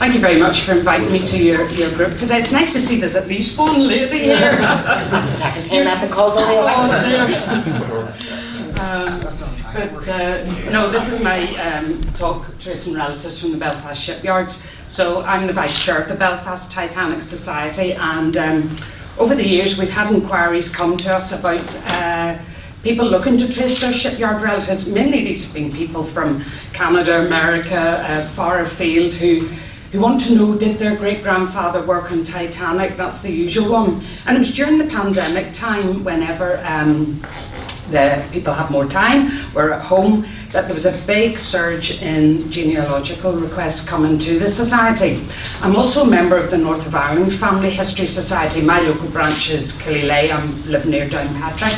Thank you very much for inviting me to your group today. It's nice to see there's at least one lady here. That's a second time I've been called no, this is my talk, Trace and Relatives from the Belfast Shipyards. So I'm the Vice Chair of the Belfast Titanic Society, and over the years we've had inquiries come to us about people looking to trace their shipyard relatives. Mainly these have been people from Canada, America, far afield, who want to know, did their great-grandfather work on Titanic? That's the usual one. And it was during the pandemic time, whenever the people had more time, were at home, that there was a big surge in genealogical requests coming to the society. I'm also a member of the North of Ireland Family History Society. My local branch is Killyleagh. I live near Downpatrick.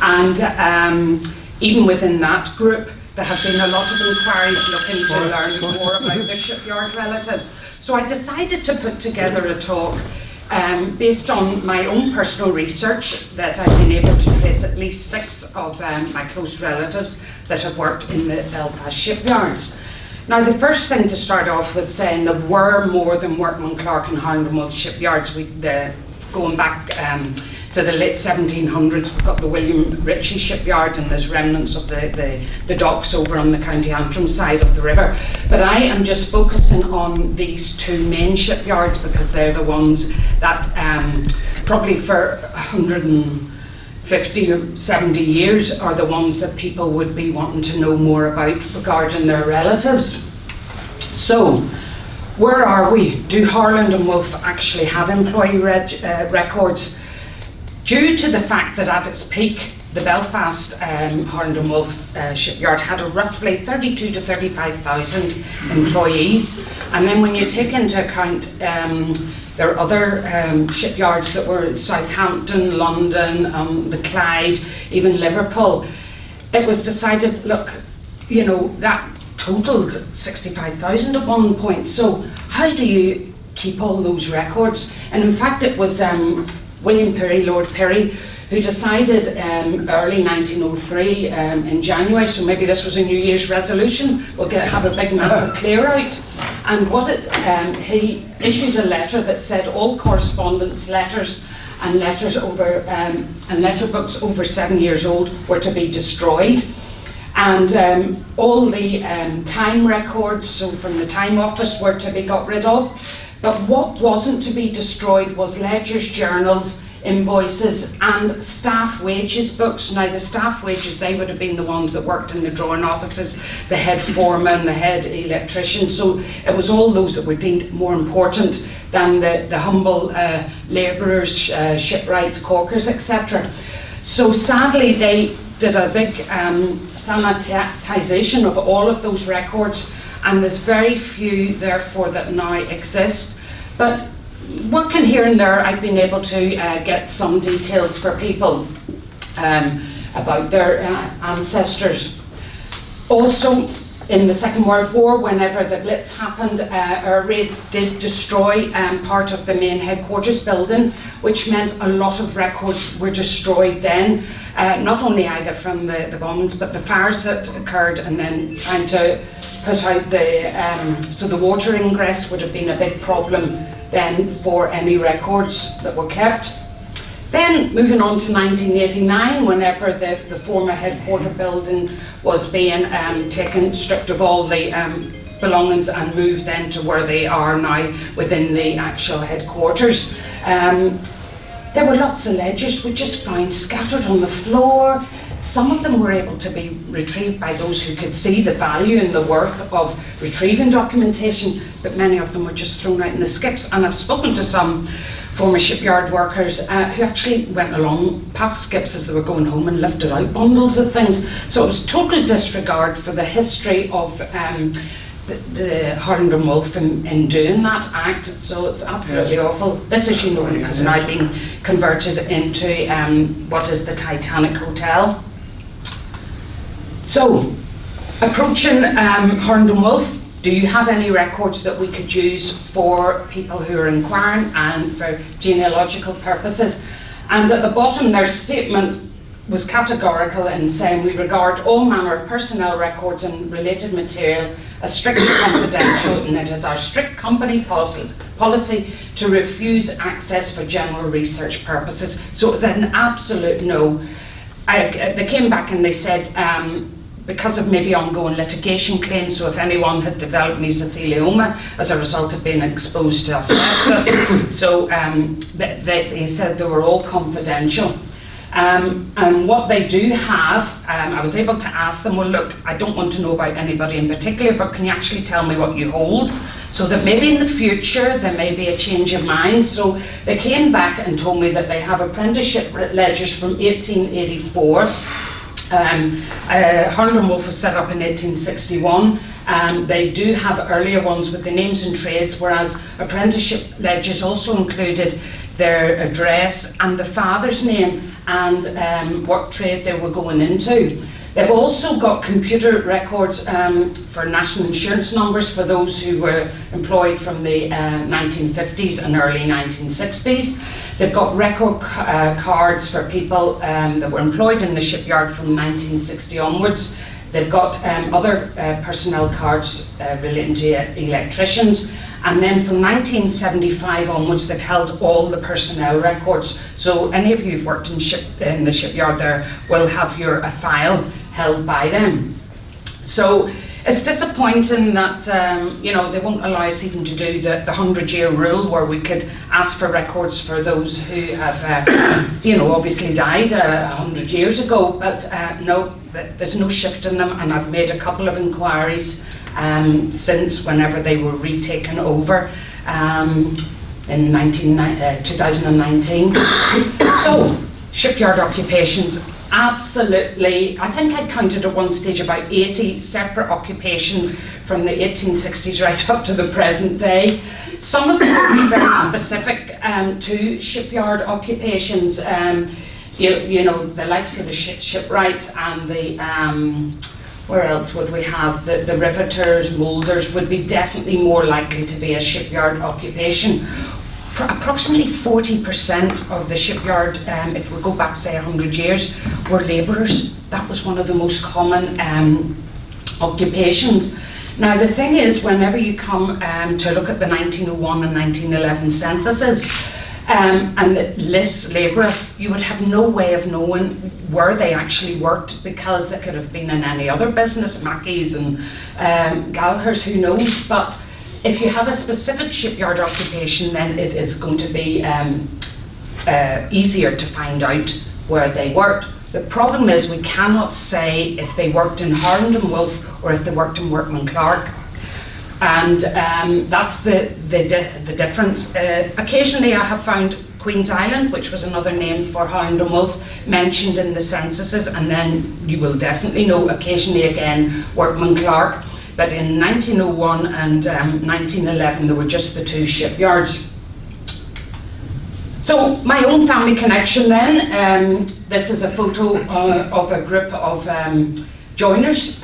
And even within that group, there have been a lot of inquiries looking to learn more about their shipyard relatives. So I decided to put together a talk based on my own personal research, that I've been able to trace at least 6 of my close relatives that have worked in the Belfast shipyards. Now, the first thing to start off with saying, there were more than Workman Clark and Harland and Wolff shipyards. Going back to the late 1700s, we've got the William Ritchie shipyard, and there's remnants of the docks over on the County Antrim side of the river. But I am just focusing on these two main shipyards because they're the ones that probably for 150 or 70 years are the ones that people would be wanting to know more about regarding their relatives. So, where are we? Do Harland and Wolff actually have employee records? Due to the fact that at its peak, the Belfast Harland and Wolff shipyard had roughly 32,000 to 35,000 employees. And then when you take into account there are other shipyards that were in Southampton, London, the Clyde, even Liverpool, it was decided, look, you know, that totaled 65,000 at one point. So how do you keep all those records? And in fact, it was William Pirrie, Lord Pirrie, who decided early 1903 in January, so maybe this was a New Year's resolution, we'll have a big massive clear out. And what he issued a letter that said all correspondence, letters and letter books over 7 years old were to be destroyed. And all the time records, so from the time office, were to be got rid of. But what wasn't to be destroyed was ledgers, journals, invoices, and staff wages books. Now, the staff wages, they would have been the ones that worked in the drawing offices, the head foreman, the head electrician. So it was all those that were deemed more important than the humble labourers, shipwrights, caulkers, etc. So sadly, they did a big sanitisation of all of those records, and there's very few, therefore, that now exist. But working here and there, I've been able to get some details for people about their ancestors. Also, in the Second World War, whenever the Blitz happened, air raids did destroy part of the main headquarters building, which meant a lot of records were destroyed then, not only either from the bombings, but the fires that occurred, and then trying to put out the, so the water ingress would have been a big problem then for any records that were kept. Then moving on to 1989, whenever the former headquarters building was being taken, stripped of all the belongings and moved then to where they are now within the actual headquarters. There were lots of ledgers we just found scattered on the floor. Some of them were able to be retrieved by those who could see the value and the worth of retrieving documentation, but many of them were just thrown out in the skips. And I've spoken to some former shipyard workers who actually went along past skips as they were going home and lifted out bundles of things. So it was total disregard for the history of the Harland and Wolff in doing that act. So it's absolutely awful. This, as you know, has now been converted into what is the Titanic Hotel. So, approaching Harland and Wolff, do you have any records that we could use for people who are inquiring and for genealogical purposes? And at the bottom, their statement was categorical in saying, we regard all manner of personnel records and related material as strictly confidential, and it is our strict company policy to refuse access for general research purposes. So it was an absolute no. They came back and they said, because of maybe ongoing litigation claims, so if anyone had developed mesothelioma as a result of being exposed to asbestos, so they said they were all confidential. And what they do have, I was able to ask them, well look, I don't want to know about anybody in particular, but can you actually tell me what you hold? So that maybe in the future there may be a change of mind. So they came back and told me that they have apprenticeship ledgers from 1884. Harland and Wolff was set up in 1861. They do have earlier ones with the names and trades, whereas apprenticeship ledgers also included their address and the father's name and what trade they were going into. They've also got computer records for national insurance numbers for those who were employed from the 1950s and early 1960s. They've got record cards for people that were employed in the shipyard from 1960 onwards. They've got other personnel cards relating to electricians. And then from 1975 onwards, they've held all the personnel records. So any of you who've worked in the shipyard there will have your file held by them. So it's disappointing that you know, they won't allow us even to do the 100-year rule where we could ask for records for those who have you know, obviously died 100 years ago, but no, there's no shift in them, and I've made a couple of inquiries since whenever they were retaken over in 2019. So shipyard occupations, absolutely. I think I counted at one stage about 80 separate occupations from the 1860s right up to the present day. Some of them will be very specific to shipyard occupations. You know, the likes of the shipwrights and the where else would we have, the riveters, moulders would be definitely more likely to be a shipyard occupation. Approximately 40% of the shipyard, if we go back say 100 years, were labourers. That was one of the most common occupations. Now the thing is, whenever you come to look at the 1901 and 1911 censuses, and it lists labourer, you would have no way of knowing where they actually worked, because they could have been in any other business, Mackey's and Gallagher's, who knows. But if you have a specific shipyard occupation, then it is going to be easier to find out where they worked. The problem is we cannot say if they worked in Harland and Wolff or if they worked in Workman Clark. And that's the difference. Occasionally I have found Queen's Island, which was another name for Harland and Wolff, mentioned in the censuses, and then you will definitely know occasionally again Workman Clark. But in 1901 and 1911 there were just the two shipyards. So my own family connection then, this is a photo of a group of joiners.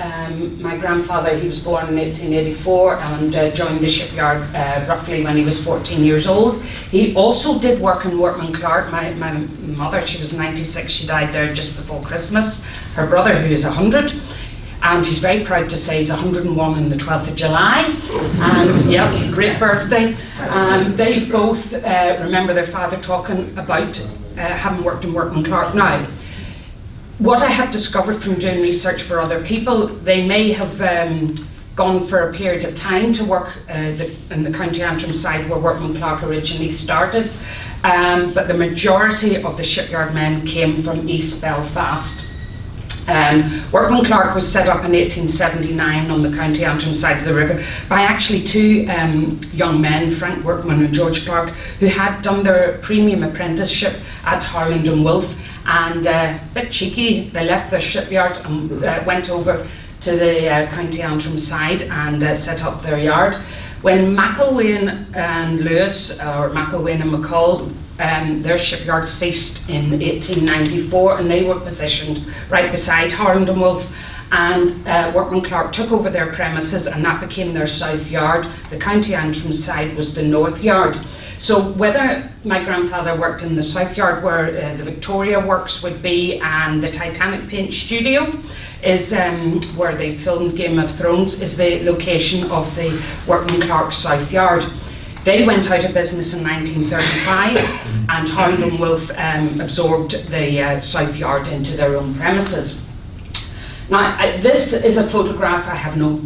My grandfather, he was born in 1884 and joined the shipyard roughly when he was 14 years old. He also did work in Workman Clark. My mother, she was 96, she died there just before Christmas. Her brother, who is 100, and he's very proud to say he's 101 on the 12th of July, and yeah, great birthday. They both remember their father talking about having worked in Workman Clark. Now, what I have discovered from doing research for other people, they may have gone for a period of time to work in the County Antrim site where Workman Clark originally started, but the majority of the shipyard men came from East Belfast. Workman Clark was set up in 1879 on the County Antrim side of the river by actually two young men, Frank Workman and George Clark, who had done their premium apprenticeship at Harland and Wolff. And a bit cheeky, they left their shipyard and went over to the County Antrim side and set up their yard. When McIlwain and Lewis, or McIlwain and McCall, their shipyard ceased in 1894, and they were positioned right beside Harland and Wolff, and Workman Clark took over their premises, and that became their south yard. The County Antrim side was the north yard. So whether my grandfather worked in the south yard where the Victoria works would be and the Titanic paint studio, is where they filmed Game of Thrones, is the location of the Workman Clark South Yard. They went out of business in 1935, and Harland and Wolff absorbed the South Yard into their own premises. Now, this is a photograph. I have no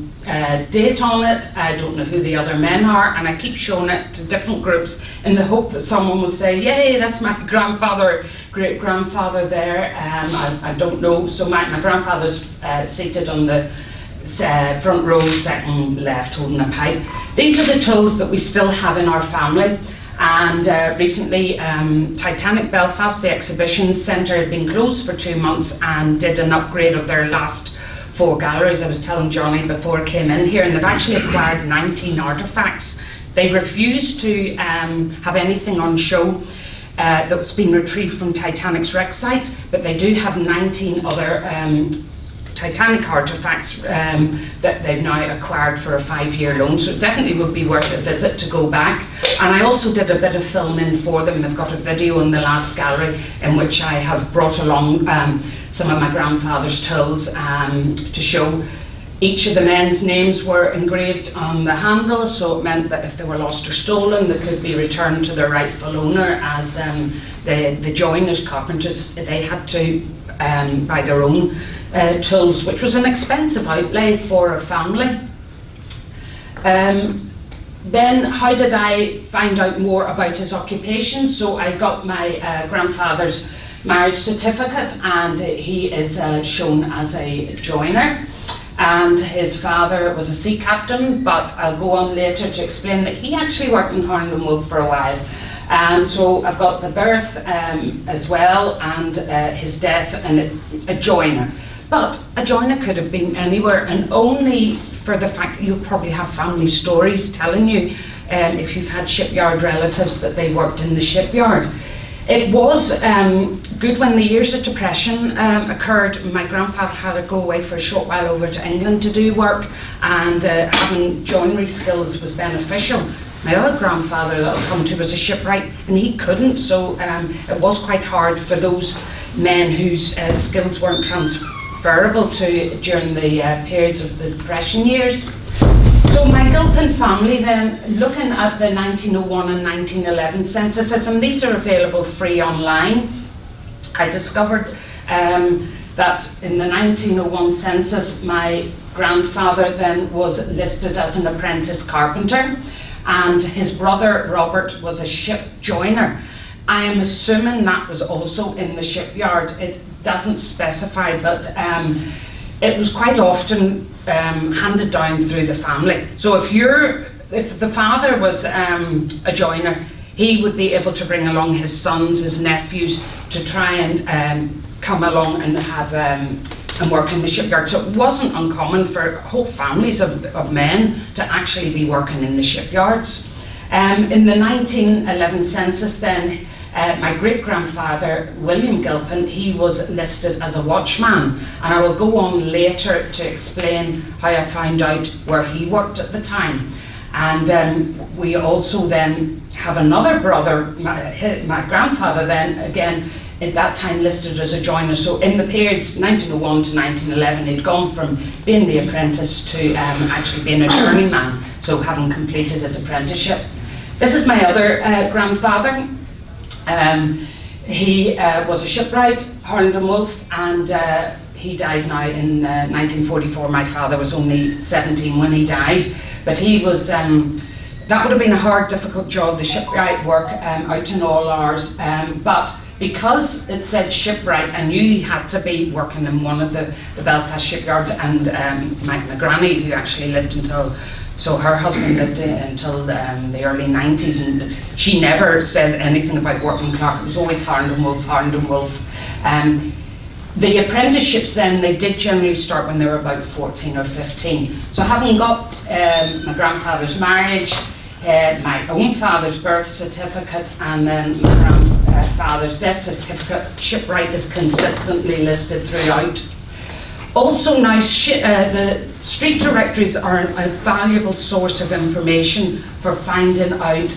date on it. I don't know who the other men are, and I keep showing it to different groups in the hope that someone will say, yay, that's my grandfather, great-grandfather there. I don't know. So my grandfather's seated on the front row, second left, holding a pipe. These are the tools that we still have in our family, and recently Titanic Belfast, the exhibition centre, had been closed for 2 months and did an upgrade of their last 4 galleries. I was telling Johnny before I came in here, and they've actually acquired 19 artefacts. They refused to have anything on show that's been retrieved from Titanic's wreck site, but they do have 19 other Titanic artefacts that they've now acquired for a 5-year loan, so it definitely would be worth a visit to go back. And I also did a bit of filming for them. They've got a video in the last gallery in which I have brought along some of my grandfather's tools to show. Each of the men's names were engraved on the handle, so it meant that if they were lost or stolen, they could be returned to their rightful owner, as the joiners, carpenters, they had to buy their own tools, which was an expensive outlay for a family. Then how did I find out more about his occupation? So I got my grandfather's marriage certificate, and he is shown as a joiner, and his father was a sea captain, but I'll go on later to explain that he actually worked in Harland and Wolff for a while. So I've got the birth as well, and his death, and a joiner. But a joiner could have been anywhere, and only for the fact that you probably have family stories telling you, if you've had shipyard relatives, that they worked in the shipyard. It was good when the years of depression occurred. My grandfather had to go away for a short while over to England to do work, and having joinery skills was beneficial. My other grandfather that I'll come to was a shipwright, and he couldn't, so it was quite hard for those men whose skills weren't transferable to during the periods of the Depression years. So my Gilpin family then, looking at the 1901 and 1911 censuses, and these are available free online, I discovered that in the 1901 census my grandfather then was listed as an apprentice carpenter, and his brother Robert was a ship joiner. I am assuming that was also in the shipyard. It doesn't specify, but it was quite often handed down through the family. So if the father was a joiner, he would be able to bring along his sons, his nephews, to try and come along and have and work in the shipyard. So it wasn't uncommon for whole families of men to actually be working in the shipyards. In the 1911 census then, my great-grandfather, William Gilpin, he was listed as a watchman, and I will go on later to explain how I found out where he worked at the time. And we also then have another brother, my grandfather then, again, at that time listed as a joiner. So in the periods 1901 to 1911, he'd gone from being the apprentice to actually being a journeyman, so having completed his apprenticeship. This is my other grandfather. He was a shipwright, Harland and Wolff, and he died now in 1944. My father was only 17 when he died, but he was, that would have been a hard, difficult job, the shipwright work, out in all hours, but because it said shipwright, I knew he had to be working in one of the Belfast shipyards. And my granny, who actually lived until, so her husband lived until the early 90s, and she never said anything about Workman Clark. It was always Harland and Wolff, Harland and Wolff. The apprenticeships then, they did generally start when they were about 14 or 15. So having got my grandfather's marriage, my own father's birth certificate, and then my grandfather's death certificate, shipwright is consistently listed throughout. Also now, the street directories are a valuable source of information for finding out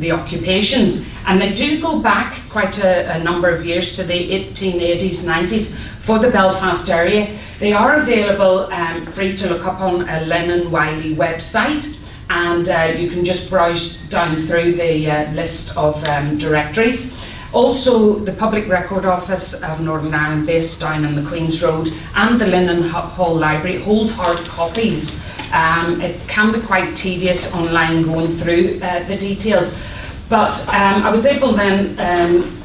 the occupations, and they do go back quite a number of years to the 1880s, 90s for the Belfast area. They are available free to look up on a Lennon-Wiley website, and you can just browse down through the list of directories. Also, the Public Record Office of Northern Ireland, based down on the Queen's Road, and the Linden Hall Library hold hard copies. It can be quite tedious online going through the details, but I was able then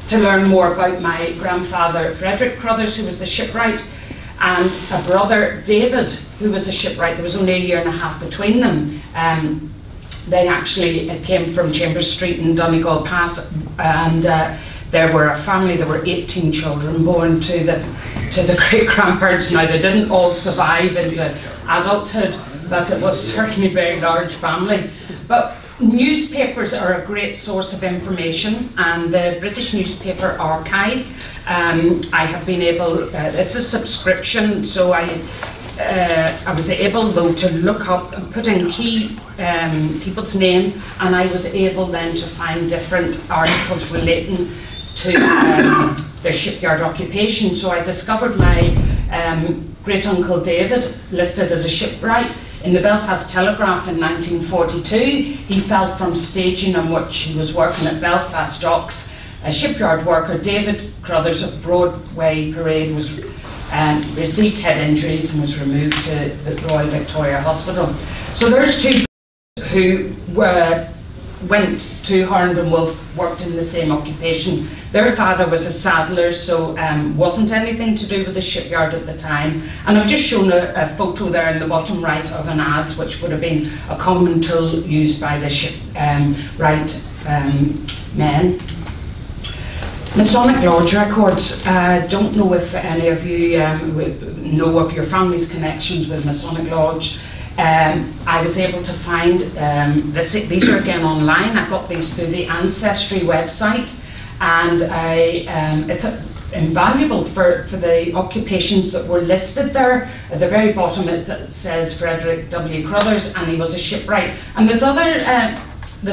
to learn more about my grandfather Frederick Crothers, who was the shipwright, and a brother David, who was a shipwright. There was only a year and a half between them. They actually came from Chambers Street in Donegal Pass, and there were a family. There were 18 children born to the great grandparents. Now, they didn't all survive into adulthood, but it was certainly a very large family. But newspapers are a great source of information, and the British Newspaper Archive, I have been able, it's a subscription, so I was able though to look up and put in key people's names, and I was able then to find different articles relating to their shipyard occupation. So I discovered my great uncle David listed as a shipwright. In the Belfast Telegraph in 1942, he fell from staging on which he was working at Belfast Docks. A shipyard worker, David Crothers of Broadway Parade, was received head injuries and was removed to the Royal Victoria Hospital. So there's two who went to Harland and Wolff, worked in the same occupation. Their father was a saddler, so wasn't anything to do with the shipyard at the time. And I've just shown a photo there in the bottom right of an ads, which would have been a common tool used by the shipwright men. Masonic Lodge records. I don't know if any of you know of your family's connections with Masonic Lodge. I was able to find, these are again online, I got these through the Ancestry website, and it's invaluable for the occupations that were listed there. At the very bottom it says Frederick W. Crothers, and he was a shipwright. And there's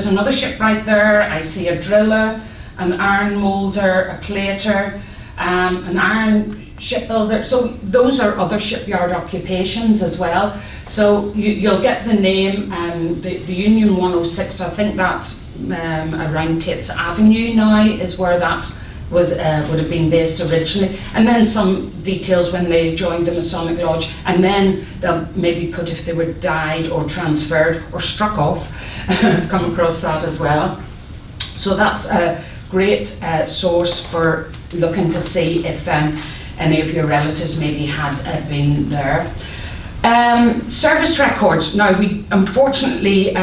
another shipwright there. I see a driller, an iron moulder, a plater, an iron shipbuilder. So those are other shipyard occupations as well. So you'll get the name, the Union 106, I think that around Tate's Avenue now is where that was, would have been based originally. And then some details when they joined the Masonic Lodge, and then they'll maybe put if they were died or transferred or struck off. I've come across that as well. So that's a great source for looking to see if any of your relatives maybe had been there. Service records. Now, we unfortunately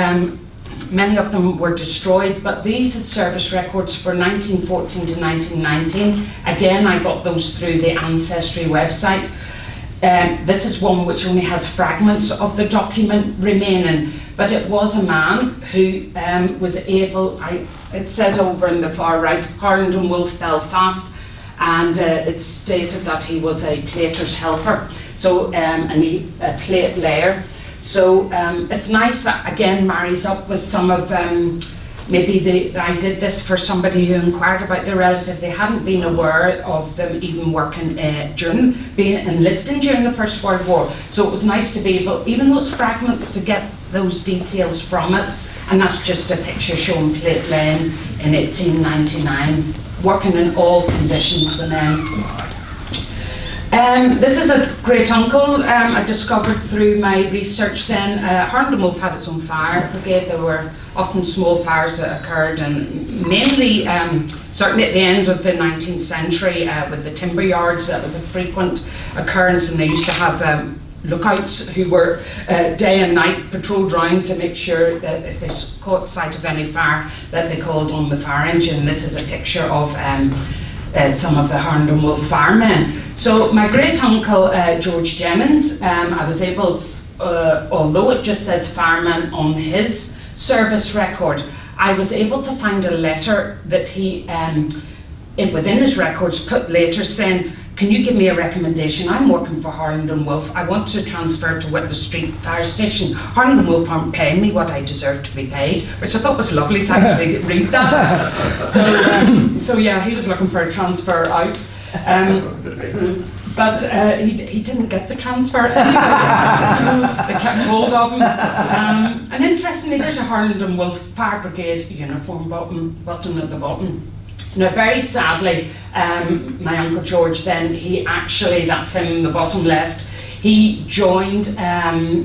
many of them were destroyed, but these are service records for 1914 to 1919. Again, I got those through the Ancestry website. This is one which only has fragments of the document remaining, but it was a man who was able, it says over in the far right, Harland and Wolff, Belfast, and it's stated that he was a plater's helper, so a plate layer. So it's nice that again marries up with some of maybe I did this for somebody who inquired about their relative. They hadn't been aware of them even working being enlisted during the First World War. So it was nice to be able, even those fragments, to get those details from it. And that's just a picture shown Plate Lane in 1899, working in all conditions, the men. This is a great uncle I discovered through my research then. Harland and Wolff had its own fire brigade. There were often small fires that occurred, and mainly, certainly at the end of the 19th century with the timber yards, that was a frequent occurrence, and they used to have lookouts who were day and night patrolled round to make sure that if they caught sight of any fire that they called on the fire engine. This is a picture of some of the Harland and Wolff firemen. So my great uncle George Jennings, I was able, although it just says fireman on his service record, I was able to find a letter that he, within his records, put later saying Can you give me a recommendation? I'm working for Harland and Wolff. I want to transfer to Whittle Street Fire Station. Harland and Wolff aren't paying me what I deserve to be paid, which I thought was lovely to actually read that. So yeah, he was looking for a transfer out. But he didn't get the transfer anyway. They kept hold of him. And interestingly, there's a Harland and Wolff Fire Brigade uniform button at the bottom. Now, very sadly, my Uncle George then, that's him in the bottom left, he joined,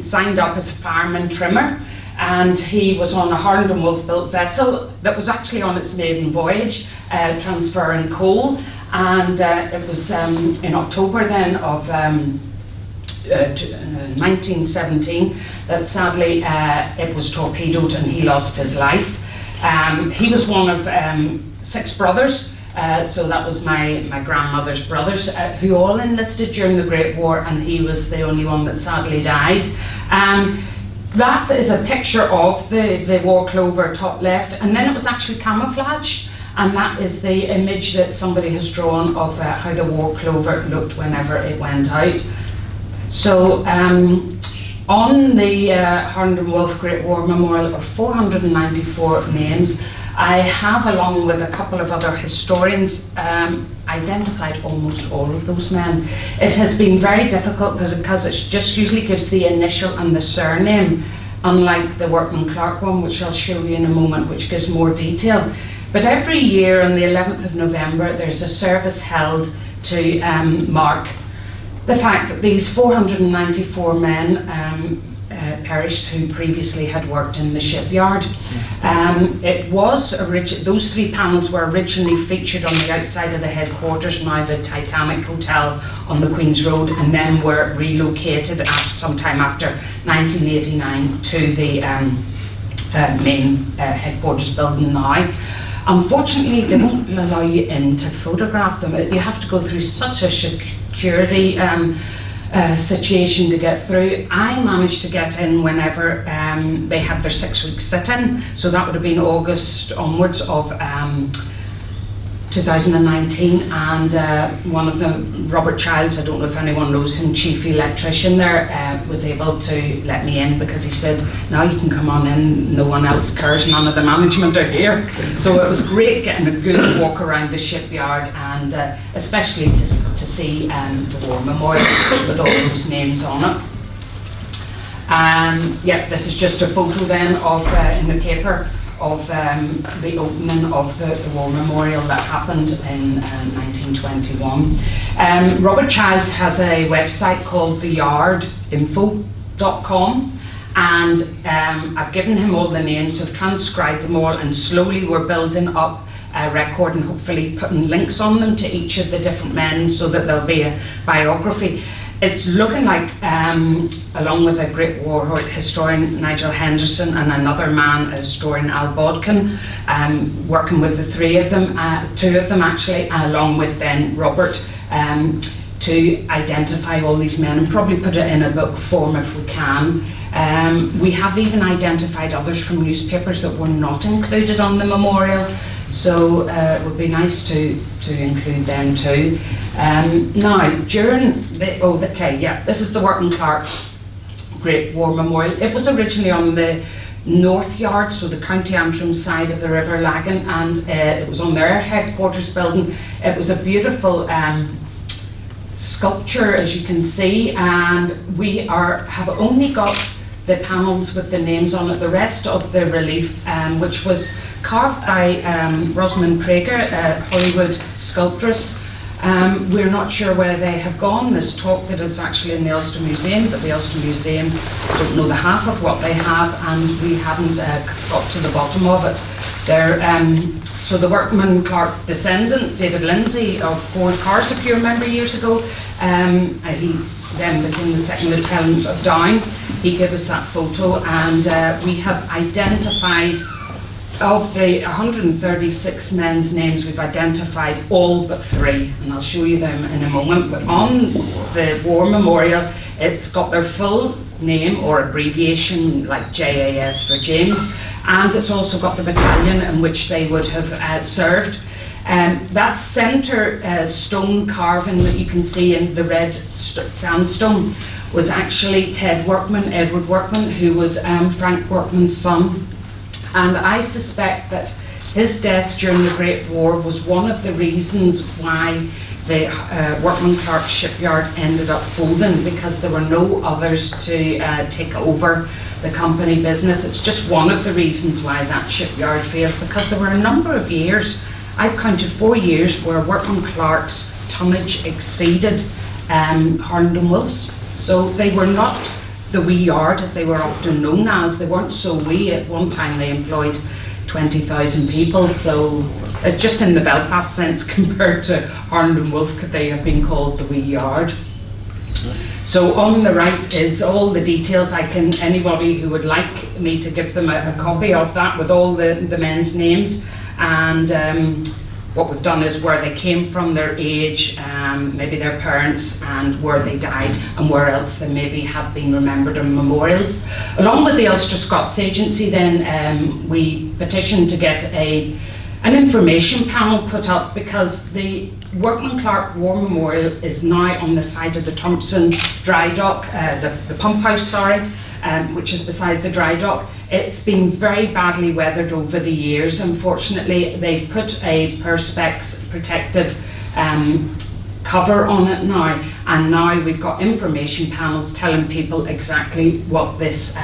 signed up as a fireman trimmer, and he was on a Harland and Wolff built vessel that was actually on its maiden voyage, transferring coal, and it was in October then of 1917 that sadly it was torpedoed and he lost his life. He was one of six brothers, so that was my grandmother's brothers, who all enlisted during the Great War, and he was the only one that sadly died. That is a picture of the war clover top left, and then it was actually camouflaged, and that is the image that somebody has drawn of how the war clover looked whenever it went out. So on the Harland and Wolff Great War Memorial are 494 names. I have, along with a couple of other historians, identified almost all of those men. It has been very difficult because it just usually gives the initial and the surname, unlike the Workman Clark one, which I'll show you in a moment, which gives more detail. But every year on the 11th of November, there's a service held to mark the fact that these 494 men perished who previously had worked in the shipyard. It was those three panels were originally featured on the outside of the headquarters, now the Titanic Hotel on the Queen's Road, and then were relocated sometime after 1989 to the main headquarters building now. Unfortunately, they don't allow you in to photograph them. You have to go through such a security situation to get through. I managed to get in whenever they had their 6-week sit-in, so that would have been August onwards of 2019, and one of them, Robert Childs, I don't know if anyone knows him, chief electrician there, was able to let me in because he said, now you can come on in, no one else cares, none of the management are here. So it was great getting a good walk around the shipyard, and especially to see the war memorial with all those names on it. Yeah, this is just a photo then of, in the paper, of the opening of the war memorial that happened in 1921. Robert Childs has a website called theyardinfo.com, and I've given him all the names, I've transcribed them all, and slowly we're building up a record and hopefully putting links on them to each of the different men so that there'll be a biography. It's looking like, along with a Great War historian, Nigel Henderson, and another man, historian Al Bodkin, working with the three of them, two of them actually, along with then Robert, to identify all these men and probably put it in a book form if we can. We have even identified others from newspapers that were not included on the memorial. So it would be nice to include them too. Now, during the, this is the Workman Clark Great War Memorial. It was originally on the North Yard, so the County Antrim side of the River Lagan, and it was on their headquarters building. It was a beautiful sculpture, as you can see, and we have only got the panels with the names on it. The rest of the relief, which was carved by Rosamund Praeger, a Hollywood sculptress. We're not sure where they have gone. There's talk that it's actually in the Ulster Museum, but the Ulster Museum don't know the half of what they have, and we haven't got to the bottom of it. So the Workman Clark descendant, David Lindsay of Ford Cars, if you remember years ago, he then became the second lieutenant of Down. He gave us that photo, and we have identified, of the 136 men's names, we've identified all but three, and I'll show you them in a moment. But on the war memorial, it's got their full name or abbreviation, like JAS for James, and it's also got the battalion in which they would have served. That centre stone carving that you can see in the red sandstone was actually Ted Workman, Edward Workman, who was Frank Workman's son. And I suspect that his death during the Great War was one of the reasons why the Workman Clark shipyard ended up folding, because there were no others to take over the company business. It's just one of the reasons why that shipyard failed, because there were a number of years, I've counted 4 years, where Workman Clark's tonnage exceeded Harland and Wolff's. So they were not the wee yard, as they were often known as. They weren't so wee. At one time they employed 20,000 people, so just in the Belfast sense compared to Harland and Wolff, could they have been called the wee yard. So on the right is all the details. I can, anybody who would like me to give them a copy of that with all the men's names, and what we've done is where they came from, their age, maybe their parents, and where they died, and where else they maybe have been remembered in memorials. Along with the Ulster Scots Agency then, we petitioned to get an information panel put up, because the Workman Clark War Memorial is now on the side of the Thompson dry dock, the pump house, sorry, which is beside the dry dock. It's been very badly weathered over the years, unfortunately. They've put a Perspex protective cover on it now, and now we've got information panels telling people exactly what this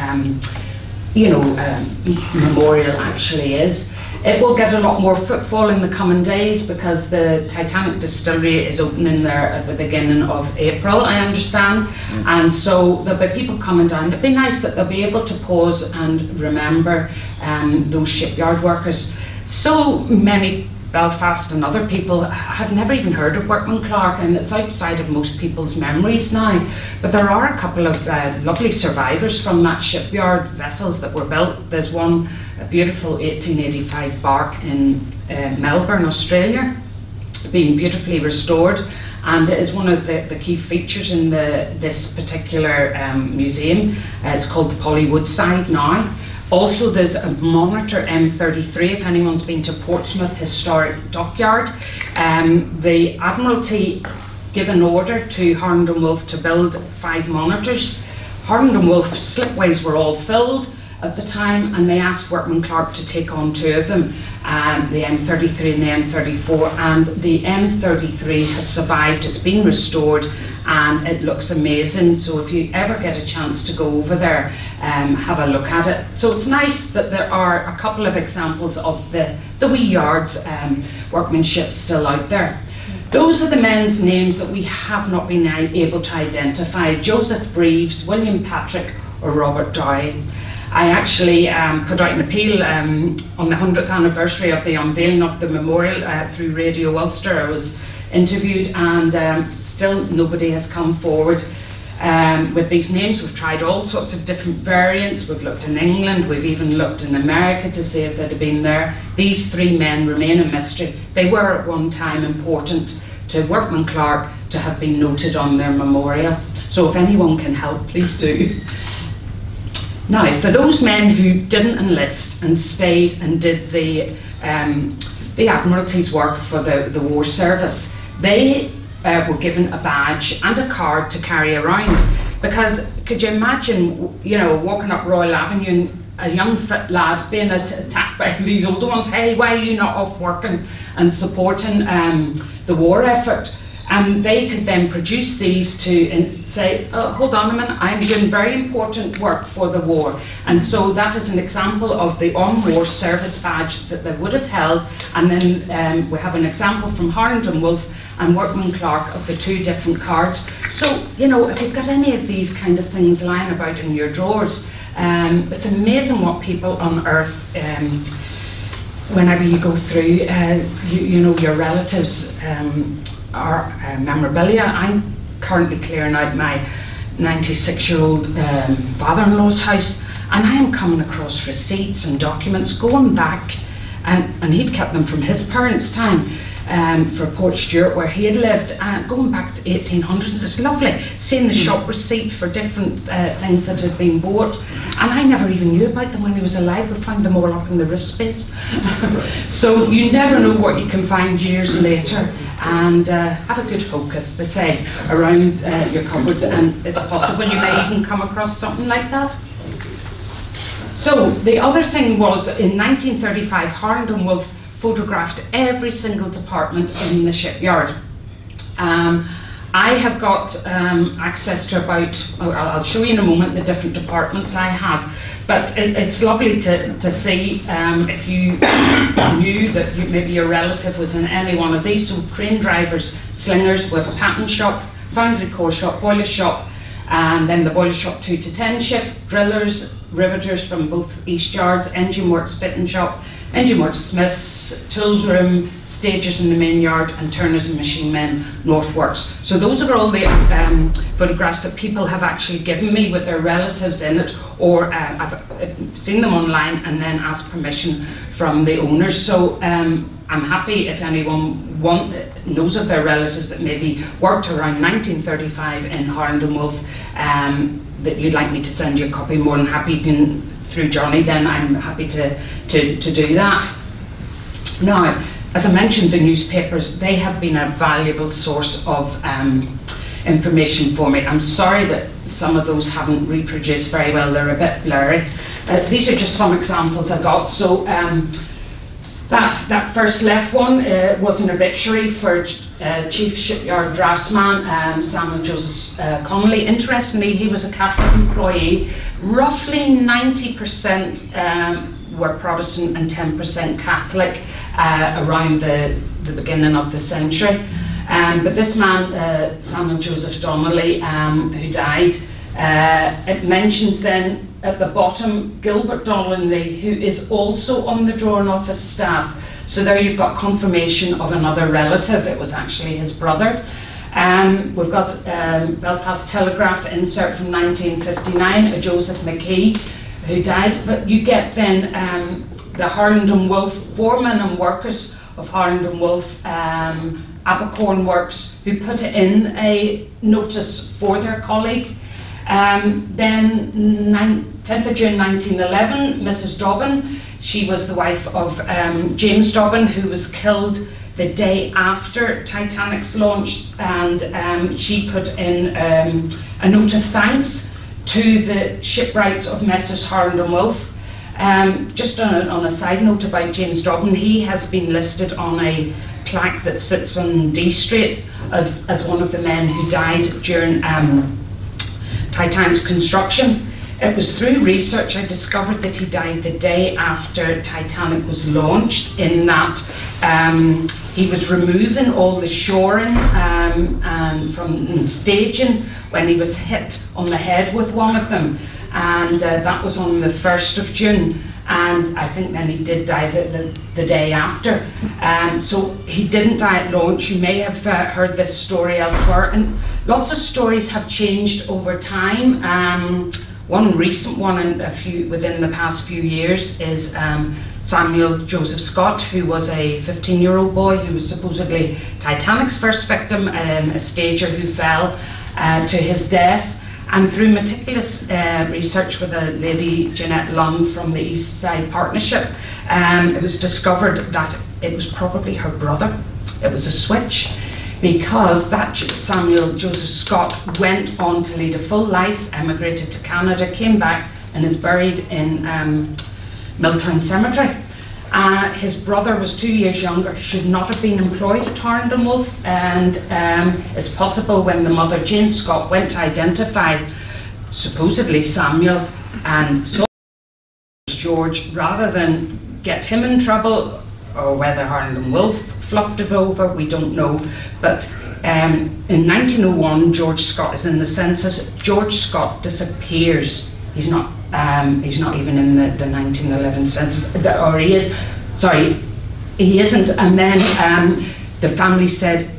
memorial actually is. It will get a lot more footfall in the coming days, because the Titanic Distillery is opening there at the beginning of April, I understand. And so there'll be people coming down. It'd be nice that they'll be able to pause and remember those shipyard workers. So many Belfast and other people have never even heard of Workman Clark, and it's outside of most people's memories now. But there are a couple of lovely survivors from that shipyard, vessels that were built. There's one, a beautiful 1885 barque in Melbourne, Australia, being beautifully restored, and it is one of the key features in this particular museum. It's called the Polly Woodside now. Also, there's a monitor M33, if anyone's been to Portsmouth Historic Dockyard. The Admiralty gave an order to Harland and Wolff to build 5 monitors. Harland and Wolff slipways were all filled at the time, and they asked Workman Clark to take on 2 of them, the M33 and the M34, and the M33 has survived. It's been restored, and it looks amazing. So if you ever get a chance to go over there, have a look at it. So it's nice that there are a couple of examples of the wee yards workmanship still out there. Those are the men's names that we have not been able to identify: Joseph Breves, William Patrick, or Robert Dowie. I actually put out an appeal on the 100th anniversary of the unveiling of the memorial through Radio Ulster. I was interviewed, and still nobody has come forward with these names. We've tried all sorts of different variants. We've looked in England, we've even looked in America to see if they'd have been there. These 3 men remain a mystery. They were at one time important to Workman Clark to have been noted on their memorial. So if anyone can help, please do. Now, for those men who didn't enlist and stayed and did the Admiralty's work for the war service, they were given a badge and a card to carry around. Because could you imagine, you know, walking up Royal Avenue and a young fit lad being attacked by these older ones? Hey, why are you not off working and supporting the war effort? And they could then produce these to and say, oh, hold on a minute, I'm doing very important work for the war. And so that is an example of the on-war service badge that they would have held. And then we have an example from Harland and Wolff and Workman Clark of the 2 different cards. So, you know, if you've got any of these kind of things lying about in your drawers, it's amazing what people unearth whenever you go through, you know, your relatives. Our memorabilia. I'm currently clearing out my 96-year-old father-in-law's house, and I am coming across receipts and documents going back, and he'd kept them from his parents' time, for Port Stewart, where he had lived, going back to 1800s. It's lovely seeing the shop receipt for different things that had been bought, and I never even knew about them when he was alive. We found them all up in the roof space. So you never know what you can find years later, and have a good hook, as they say, around your cupboards, and it's possible you may even come across something like that. So the other thing was, in 1935, Harland and Wolff photographed every single department in the shipyard. I have got access to about, I'll show you in a moment the different departments I have, but it's lovely to see if you knew that maybe your relative was in any one of these. So crane drivers, slingers, with a pattern shop, foundry core shop, boiler shop, and then the boiler shop 2 to 10 shift, drillers, riveters from both East Yards, engine works, fitting shop, engine works, smiths, tools room, stagers in the main yard, and turners and machine men, North Works. So those are all the photographs that people have actually given me with their relatives in it, or I've seen them online and then asked permission from the owners. So I'm happy if anyone knows of their relatives that maybe worked around 1935 in Harland and Wolff, that you'd like me to send you a copy. More than happy, you can, through Johnny then, I'm happy to do that. Now, as I mentioned, the newspapers, they have been a valuable source of information for me. I'm sorry that some of those haven't reproduced very well, they're a bit blurry. These are just some examples I got. So that first left one was an obituary for Chief Shipyard Draftsman Samuel and Joseph Connolly. Interestingly, he was a Catholic employee. Roughly 90% were Protestant and 10% Catholic around the beginning of the century. But this man, Samuel Joseph Donnelly, who died, it mentions then at the bottom Gilbert Donnelly, who is also on the drawing office staff. So there you've got confirmation of another relative. It was actually his brother. We've got Belfast Telegraph insert from 1959, a Joseph McKee, who died. But you get then the Harland and Wolff foremen and workers of Harland and Wolff, Abercorn Works, who put in a notice for their colleague. Then 10th of June 1911, Mrs. Dobbin. She was the wife of James Dobbin, who was killed the day after Titanic's launch, and she put in a note of thanks to the shipwrights of Messrs. Harland and Wolff. Just on a side note about James Dobbin, he has been listed on a plaque that sits on D Street as one of the men who died during Titanic's construction. It was through research I discovered that he died the day after Titanic was launched, in that he was removing all the shoring from staging when he was hit on the head with one of them, and that was on the 1st of June, and I think then he did die the day after. So he didn't die at launch. You may have heard this story elsewhere, and lots of stories have changed over time. One recent one, and a few within the past few years, is Samuel Joseph Scott, who was a 15-year-old boy who was supposedly Titanic's first victim, a stager who fell to his death. And through meticulous research with a lady, Jeanette Lunn, from the East Side Partnership, it was discovered that it was probably her brother. It was a switch, because that Samuel Joseph Scott went on to lead a full life, emigrated to Canada, came back, and is buried in Milltown Cemetery. His brother was 2 years younger, should not have been employed at Harland and Wolff, and it's possible when the mother, Jane Scott, went to identify supposedly Samuel and saw George, rather than get him in trouble, or whether Harland and Wolff fluffed it over, we don't know. But in 1901, George Scott is in the census. George Scott disappears. He's not even in the 1911 census, or he is, sorry, he isn't. And then the family said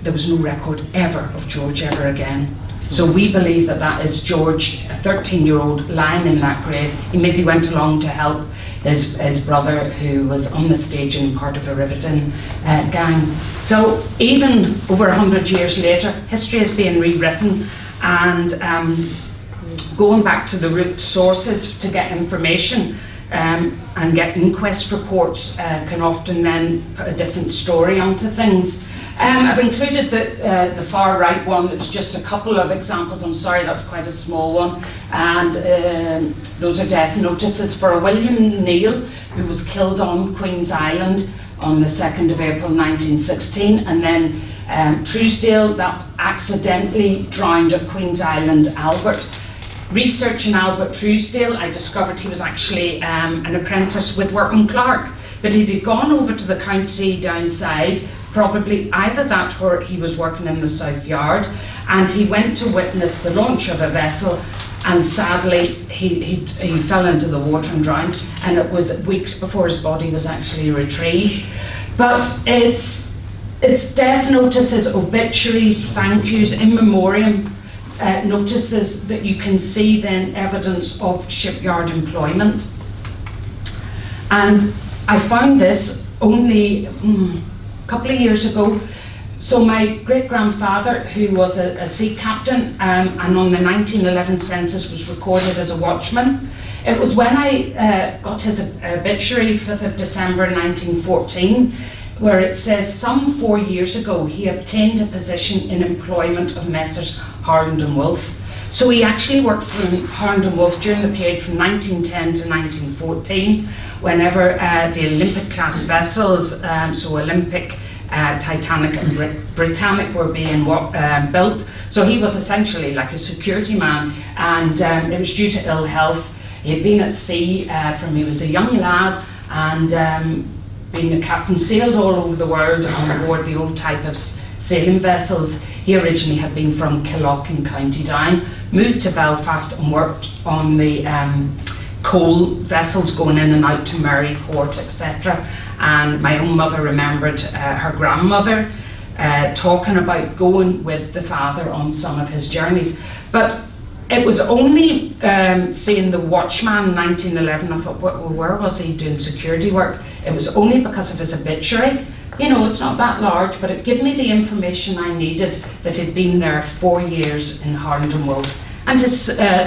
there was no record ever of George ever again. So we believe that that is George, a 13-year-old, lying in that grave. He maybe went along to help. his brother, who was on the stage and part of a riveting gang. So even over 100 years later, history is being rewritten, and going back to the root sources to get information and get inquest reports can often then put a different story onto things. I've included the far right one. It's just a couple of examples. I'm sorry, that's quite a small one. And those are death notices for William Neal, who was killed on Queen's Island on the 2nd of April 1916, and then Truesdale, that accidentally drowned at Queen's Island, Albert. Research in Albert Truesdale, I discovered he was actually an apprentice with Workman Clark, but he'd gone over to the county downside, probably either that or he was working in the South Yard, and he went to witness the launch of a vessel, and sadly he fell into the water and drowned, and it was weeks before his body was actually retrieved. But it's death notices, obituaries, thank yous, in memoriam notices that you can see then evidence of shipyard employment. And I found this only couple of years ago. So my great-grandfather, who was a sea captain and on the 1911 census was recorded as a watchman. It was when I got his obituary 5th of December 1914, where it says some 4 years ago he obtained a position in employment of Messrs Harland and Wolff. So he actually worked for Harland and Wolff during the period from 1910 to 1914, whenever the Olympic class vessels, so Olympic, Titanic and Britannic were being built. So he was essentially like a security man, and it was due to ill health. He had been at sea from he was a young lad, and being a captain, sailed all over the world on board the old type of sailing vessels. He originally had been from Killyleagh in County Down, moved to Belfast and worked on the coal vessels going in and out to Murray Port, etc. And my own mother remembered her grandmother talking about going with the father on some of his journeys. But it was only seeing the watchman 1911, I thought, well, where was he doing security work? It was only because of his obituary. You know, it's not that large, but it gave me the information I needed that he'd been there 4 years in Harland and Wolff, and his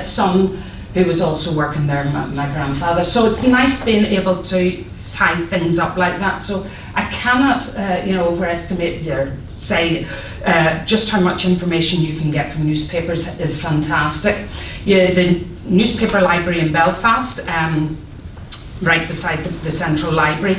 son, who was also working there, my grandfather. So it's nice being able to tie things up like that. So I cannot, you know, overestimate or say just how much information you can get from newspapers is fantastic. Yeah, the newspaper library in Belfast, right beside the Central Library,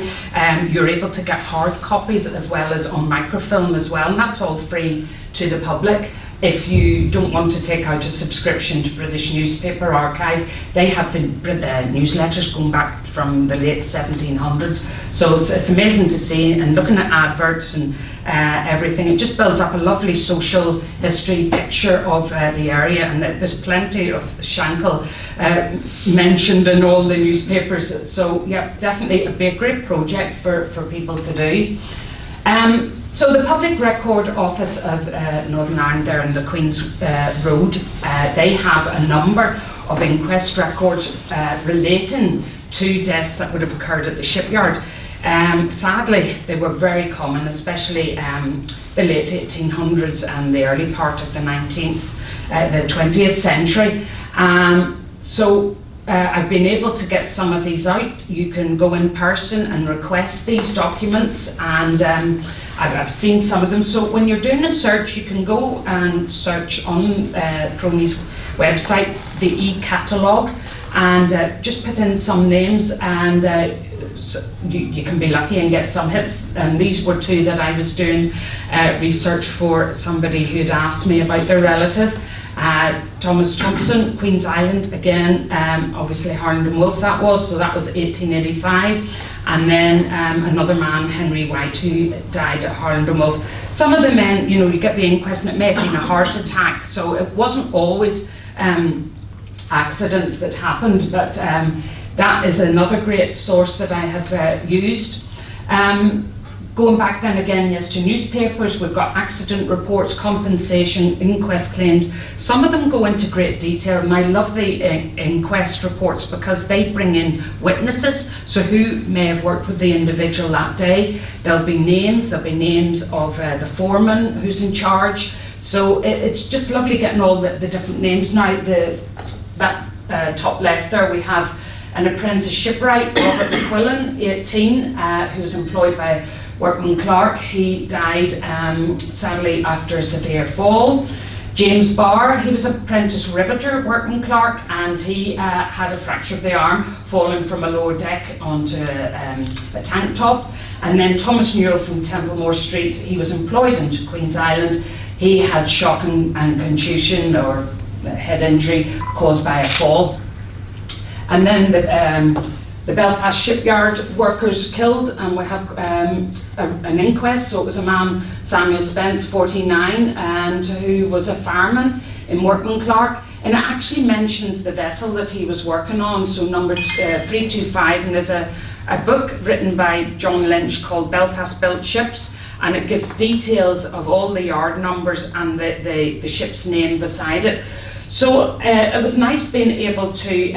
you're able to get hard copies as well as on microfilm as well, and that's all free to the public. If you don't want to take out a subscription to British Newspaper Archive, they have the newsletters going back from the late 1700s. So it's amazing to see, and looking at adverts and everything, it just builds up a lovely social history picture of the area. And there's plenty of Shankill mentioned in all the newspapers. So yeah, definitely it'd be a great project for people to do. So the Public Record Office of Northern Ireland there in the Queen's Road, they have a number of inquest records relating to deaths that would have occurred at the shipyard. Sadly, they were very common, especially the late 1800s and the early part of the 20th century. I've been able to get some of these out. You can go in person and request these documents, and I've seen some of them. So when you're doing a search, you can go and search on PRONI's website, the e-catalogue, and just put in some names, and you can be lucky and get some hits. And these were two that I was doing research for somebody who'd asked me about their relative. Thomas Thompson, Queen's Island, again, obviously Harland and Wolff that was, so that was 1885. And then another man, Henry White, who died at Harland and Wolff. Some of the men, you know, you get the inquest and it may have been a heart attack, so it wasn't always accidents that happened, but that is another great source that I have used. Going back then again, yes, to newspapers, we've got accident reports, compensation, inquest claims. Some of them go into great detail, and I love the inquest reports because they bring in witnesses, so who may have worked with the individual that day. There'll be names of the foreman who's in charge. So it's just lovely getting all the different names. Now, that top left there, we have an apprentice shipwright, Robert McQuillan, 18, who was employed by Workman Clark. He died sadly after a severe fall. James Barr, he was an apprentice riveter at Workman Clark, and he had a fracture of the arm falling from a lower deck onto a tank top. And then Thomas Newell from Templemore Street, he was employed into Queen's Island. He had shock and contusion or head injury caused by a fall. And then the Belfast shipyard workers killed, and we have an inquest. So it was a man, Samuel Spence, 49, and who was a fireman in Workman Clark. And it actually mentions the vessel that he was working on, so number 325. And there's a book written by John Lynch called Belfast Built Ships, and it gives details of all the yard numbers and the ship's name beside it. So it was nice being able to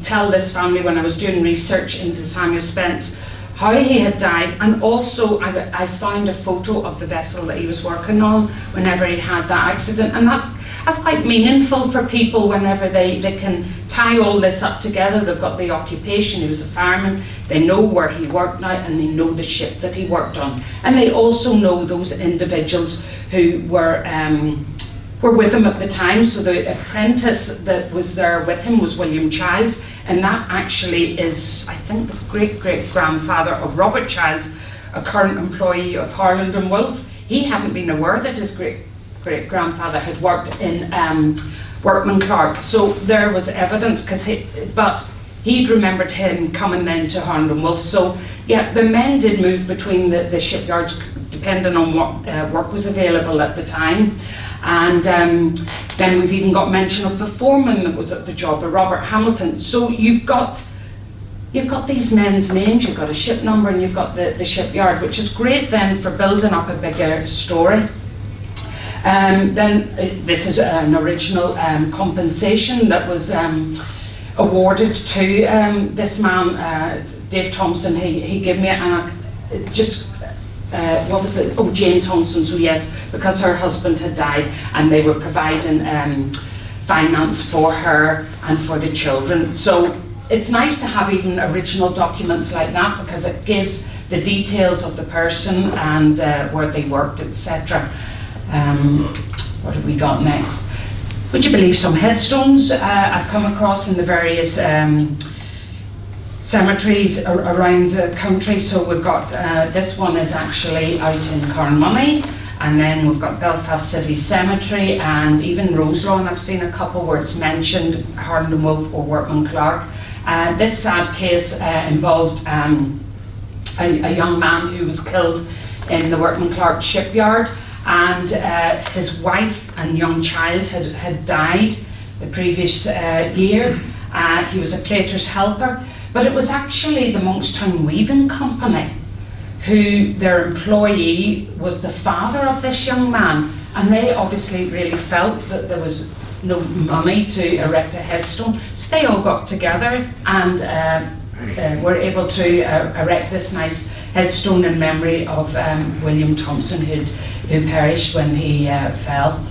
tell this family when I was doing research into Samuel Spence how he had died, and also I found a photo of the vessel that he was working on whenever he had that accident, and that's quite meaningful for people whenever they can tie all this up together. They've got the occupation, he was a fireman, they know where he worked now, and they know the ship that he worked on, and they also know those individuals who were with him at the time. So the apprentice that was there with him was William Childs, and that actually is, I think, the great-great-grandfather of Robert Childs, a current employee of Harland and Wolff. He hadn't been aware that his great-great-grandfather had worked in Workman Clark, so there was evidence, but he'd remembered him coming then to Harland and Wolff. So yeah, the men did move between the shipyards depending on what work was available at the time. And then we've even got mention of the foreman that was at the job, of Robert Hamilton. So you've got these men's names, you've got a ship number, and you've got the shipyard, which is great then for building up a bigger story. Then this is an original compensation that was awarded to this man, Dave Thompson. He gave me it just. What was it? Oh, Jane Thompson. So yes, because her husband had died, and they were providing finance for her and for the children. So it's nice to have even original documents like that, because it gives the details of the person and where they worked, etc. What have we got next? Would you believe some headstones I've come across in the various cemeteries around the country? So we've got this one is actually out in Carnmoney, and then we've got Belfast City Cemetery, and even Roselawn. I've seen a couple where it's mentioned Harland and Wolff or Workman Clark. This sad case involved a young man who was killed in the Workman Clark shipyard, and his wife and young child had died the previous year. He was a plater's helper. But it was actually the Monkstown Weaving Company who, their employee was the father of this young man, and they obviously really felt that there was no money to erect a headstone, so they all got together and were able to erect this nice headstone in memory of William Thompson, who perished when he fell.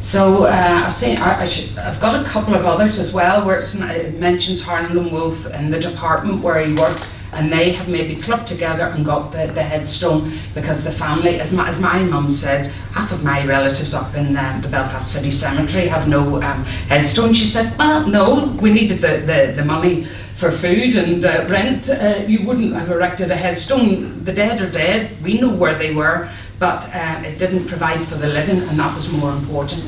So I've got a couple of others as well where it mentions Harland and Wolff and the department where he worked, and they have maybe clubbed together and got the headstone, because the family, as my mum said, half of my relatives up in the Belfast City Cemetery have no headstone. She said, well, no, we needed the money for food and rent. You wouldn't have erected a headstone. The dead are dead. We know where they were. But it didn't provide for the living, and that was more important.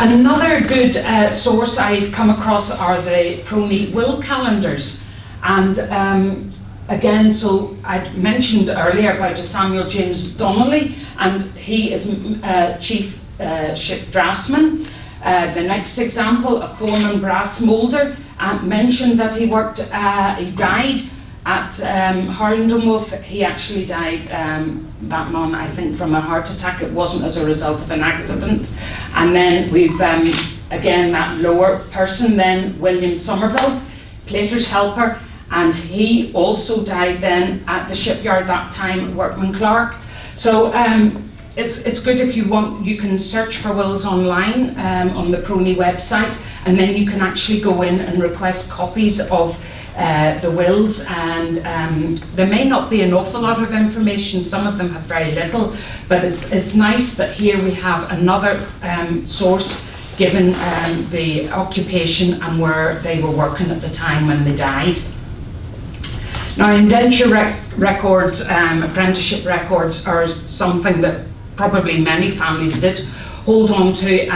Another good source I've come across are the PRONI will calendars. And again, so I'd mentioned earlier about Samuel James Donnelly, and he is chief ship draftsman. The next example, a foreman brass moulder, mentioned that he died At Harland and Wolff, he actually died that month, I think, from a heart attack. It wasn't as a result of an accident. And then we've, again, that lower person then, William Somerville, Plater's helper, and he also died then at the shipyard that time, Workman Clark. So it's good if you want, you can search for wills online on the PRONI website, and then you can actually go in and request copies of the wills, and there may not be an awful lot of information. Some of them have very little, but it's nice that here we have another source given the occupation and where they were working at the time when they died. Now, indenture records, apprenticeship records are something that probably many families did hold on to.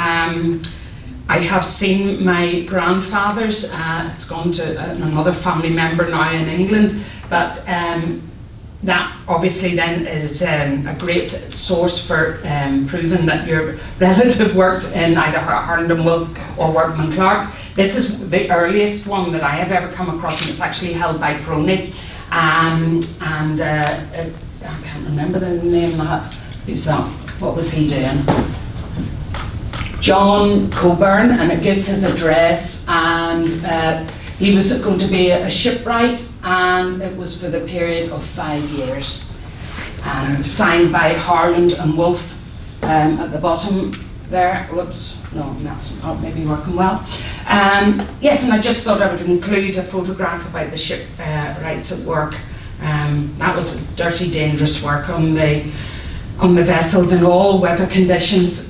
I have seen my grandfather's, it's gone to another family member now in England, but that obviously then is a great source for proving that your relative worked in either Harland and Wolff or Workman Clark. This is the earliest one that I have ever come across, and it's actually held by PRONI. I can't remember the name of that. Who's that? What was he doing? John Coburn, and it gives his address, and he was going to be a shipwright, and it was for the period of 5 years. Signed by Harland and Wolff at the bottom there. Whoops, no, that's not maybe working well. Yes, and I just thought I would include a photograph about the shipwrights at work. That was dirty, dangerous work on the vessels in all weather conditions.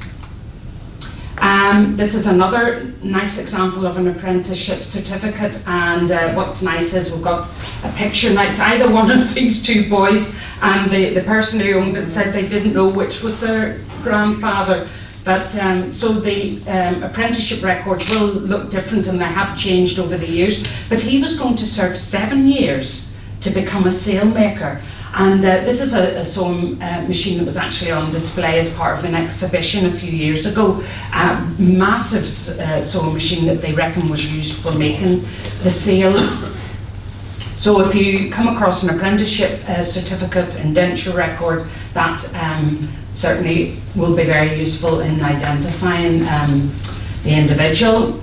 This is another nice example of an apprenticeship certificate, and what's nice is we've got a picture. Now, it's either one of these two boys, and the person who owned it said they didn't know which was their grandfather. But so the apprenticeship records will look different, and they have changed over the years. But he was going to serve 7 years to become a sailmaker. And this is a sewing machine that was actually on display as part of an exhibition a few years ago. A massive sewing machine that they reckon was used for making the sails. So if you come across an apprenticeship certificate, indenture record, that certainly will be very useful in identifying the individual.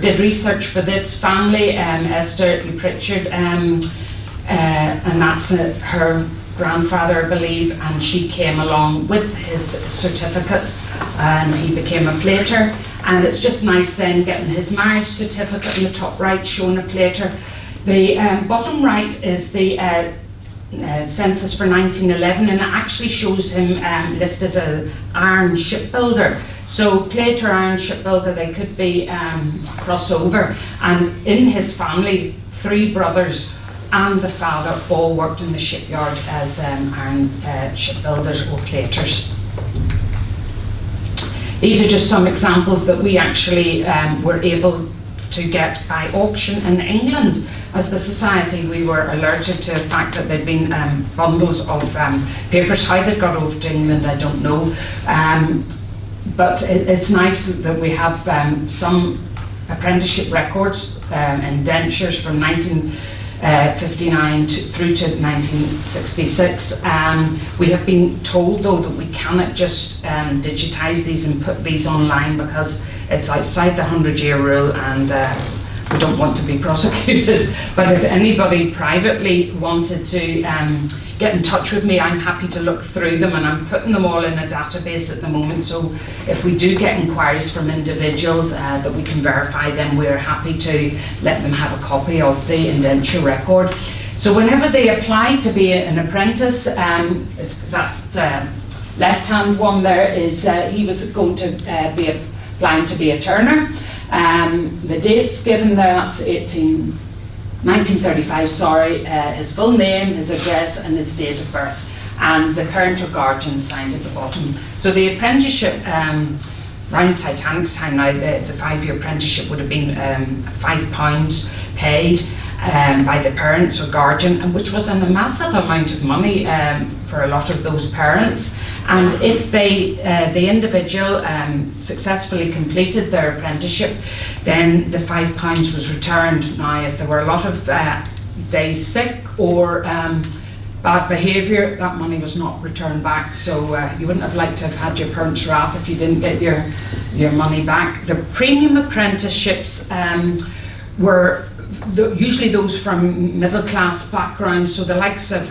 Did research for this family, Esther E. Pritchard, and that's her grandfather, I believe, and she came along with his certificate, and he became a plater. And it's just nice then getting his marriage certificate in the top right, showing a plater. The bottom right is the census for 1911, and it actually shows him listed as an iron shipbuilder. So plater, iron shipbuilder, they could be crossover. And in his family, 3 brothers and the father all worked in the shipyard as iron shipbuilders or platers. These are just some examples that we actually were able to get by auction in England. As the Society, we were alerted to the fact that there'd been bundles of papers. How they got over to England, I don't know. But it's nice that we have some apprenticeship records, indentures from 1959 through to 1966. We have been told, though, that we cannot just digitise these and put these online because it's outside the 100-year rule, and we don't want to be prosecuted. But if anybody privately wanted to get in touch with me, I'm happy to look through them, and I'm putting them all in a database at the moment. So if we do get inquiries from individuals that we can verify, then we're happy to let them have a copy of the indenture record. So whenever they apply to be an apprentice, it's that left-hand one there is he was going to be applying to be a turner. The dates given there, that's 1935, sorry, his full name, his address, and his date of birth, and the parent or guardian signed at the bottom. So the apprenticeship, around Titanic's time now, the 5-year apprenticeship would have been £5 paid by the parents or guardian, and which was a massive amount of money for a lot of those parents. And if they, the individual successfully completed their apprenticeship, then the £5 was returned. Now, if there were a lot of days sick or bad behaviour, that money was not returned back. So you wouldn't have liked to have had your parents' wrath if you didn't get your money back. The premium apprenticeships were usually those from middle class backgrounds, so the likes of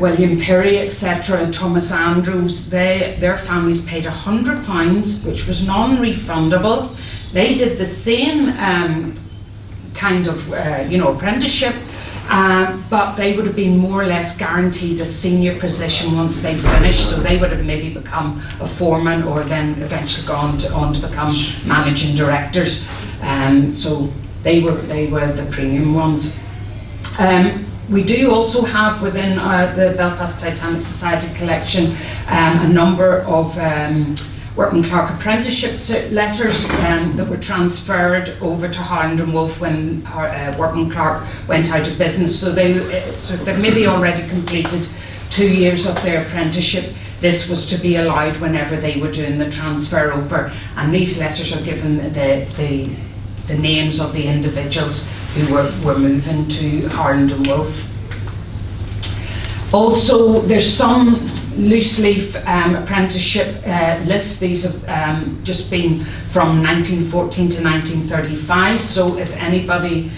William Pirrie, etc., and Thomas Andrews, their families paid £100, which was non-refundable. They did the same kind of apprenticeship, but they would have been more or less guaranteed a senior position once they finished, so they would have maybe become a foreman or then eventually gone on to become managing directors. So they were the premium ones. We do also have within the Belfast Titanic Society collection a number of Workman Clark apprenticeship letters that were transferred over to Harland and Wolff when Workman Clark went out of business. So if they've maybe already completed 2 years of their apprenticeship, this was to be allowed whenever they were doing the transfer over. And these letters are given the names of the individuals who were moving to Harland and Wolff. Also, there's some loose leaf apprenticeship lists. These have just been from 1914 to 1935. So if anybody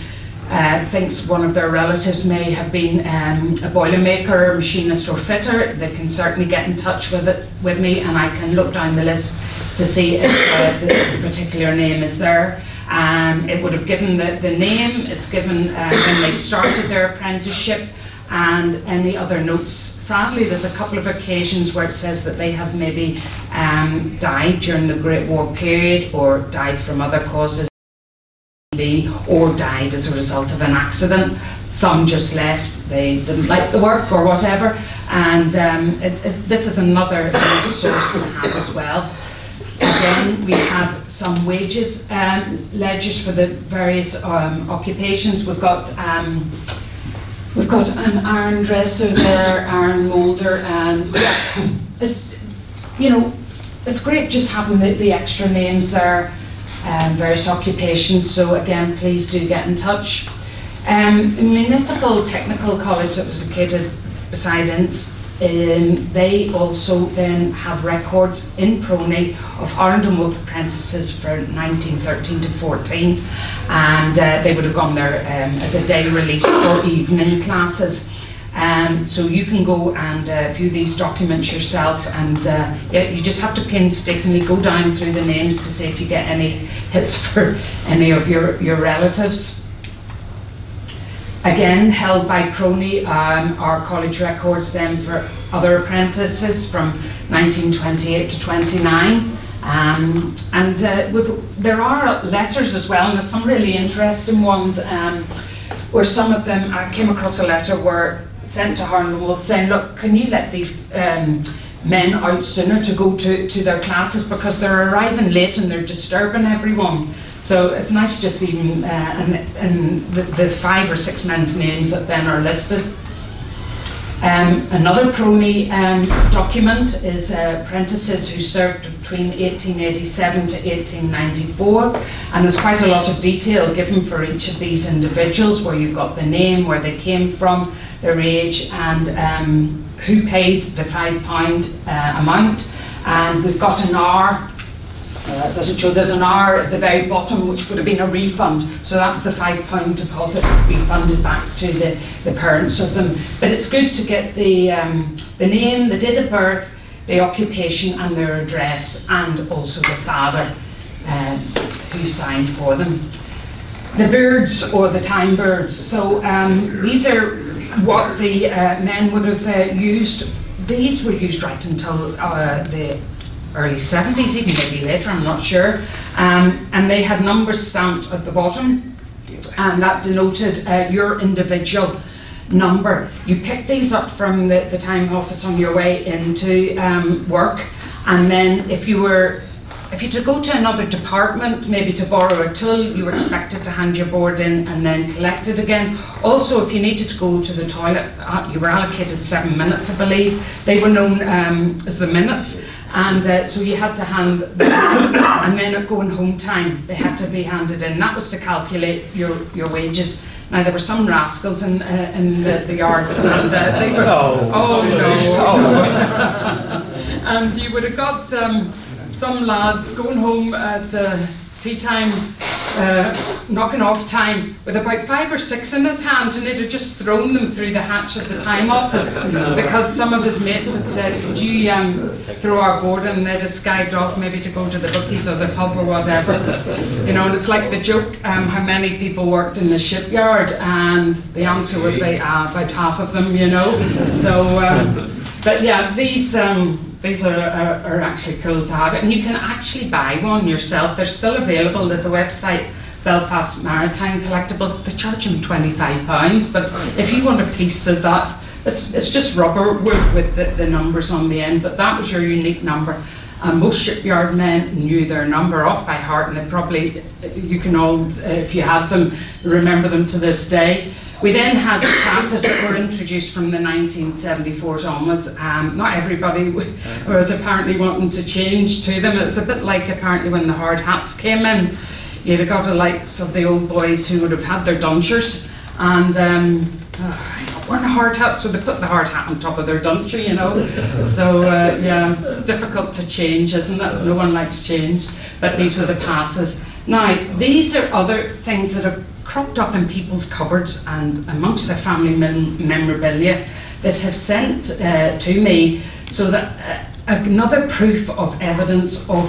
thinks one of their relatives may have been a boilermaker, machinist or fitter, they can certainly get in touch with me, and I can look down the list to see if the particular name is there. It would have given the name, it's given when they started their apprenticeship, and any other notes. Sadly, there's a couple of occasions where it says that they have maybe died during the Great War period, or died from other causes, or died as a result of an accident. Some just left, they didn't like the work or whatever, and this is another source to have as well. Again, we have some wages ledgers for the various occupations. We've got an iron dresser there, iron moulder, and it's great just having the extra names there, various occupations. So again, please do get in touch. The Municipal Technical College that was located beside Ince, they also then have records in PRONI of Harland and Wolff apprentices for 1913 to 14, and they would have gone there as a day release or evening classes. So you can go and view these documents yourself, and you just have to painstakingly go down through the names to see if you get any hits for any of your relatives. Again, held by PRONI are college records then for other apprentices from 1928 to 29. There are letters as well, and there's some really interesting ones where some of them, I came across a letter were sent to Harland and Wolff saying, look, can you let these men out sooner to go to their classes, because they're arriving late and they're disturbing everyone. So it's nice just even and the 5 or 6 men's names that then are listed. Another PRONI document is apprentices who served between 1887 to 1894, and there's quite a lot of detail given for each of these individuals, where you've got the name, where they came from, their age, and who paid the £5 amount. And we've got an hour. Doesn't show, there's an hour at the very bottom which would have been a refund, so that's the £5 deposit refunded back to the parents of them. But it's good to get the name, the date of birth, the occupation and their address, and also the father who signed for them. The birds, or the time birds, so these are what the men would have used. These were used right until the early 70s, even maybe later, I'm not sure. And they had numbers stamped at the bottom, and that denoted your individual number. You pick these up from the time office on your way into work, and then if you to go to another department, maybe to borrow a tool, you were expected to hand your board in and then collect it again. Also, if you needed to go to the toilet, you were allocated 7 minutes, I believe. They were known as the minutes. And so you had to hand them, and then at going home time, they had to be handed in. That was to calculate your wages Now there were some rascals in the yards, and they were and you would have got some lad going home at tea time, knocking off time with about 5 or 6 in his hand, and it had just thrown them through the hatch of the time office because some of his mates had said, could you throw our board, and they'd have skived off maybe to go to the bookies or the pub or whatever, you know. And it's like the joke, how many people worked in the shipyard, and the answer would be about half of them, you know. So but yeah, these are actually cool to have it, and you can actually buy one yourself. They're still available. There's a website, Belfast Maritime Collectibles. They charge them £25, but if you want a piece of that, it's just rubber wood with the numbers on the end, but that was your unique number. And most shipyard men knew their number off by heart, and they probably, you can all, if you had them, remember them to this day. We then had classes that were introduced from the 1974s onwards. Not everybody was apparently wanting to change to them. It was a bit like apparently when the hard hats came in. You'd have got the likes of the old boys who would have had their dunchers, and weren't hard hats, so they put the hard hat on top of their duncher, you know. So yeah, difficult to change, isn't it? No one likes change, but these were the passes. Now, these are other things that have cropped up in people's cupboards and amongst their family memorabilia that have sent to me, so that another proof of evidence of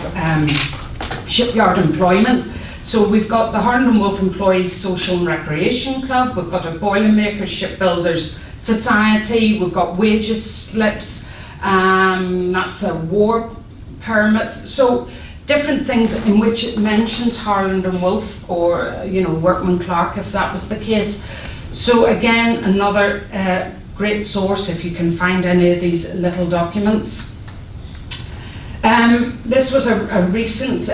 shipyard employment. So we've got the Harland and Wolff Employees Social and Recreation Club, we've got a Boilermakers Shipbuilders Society, we've got wages slips, that's a war permit. So different things in which it mentions Harland and Wolff, or you know, Workman Clark, if that was the case. So again, another great source if you can find any of these little documents. This was a recent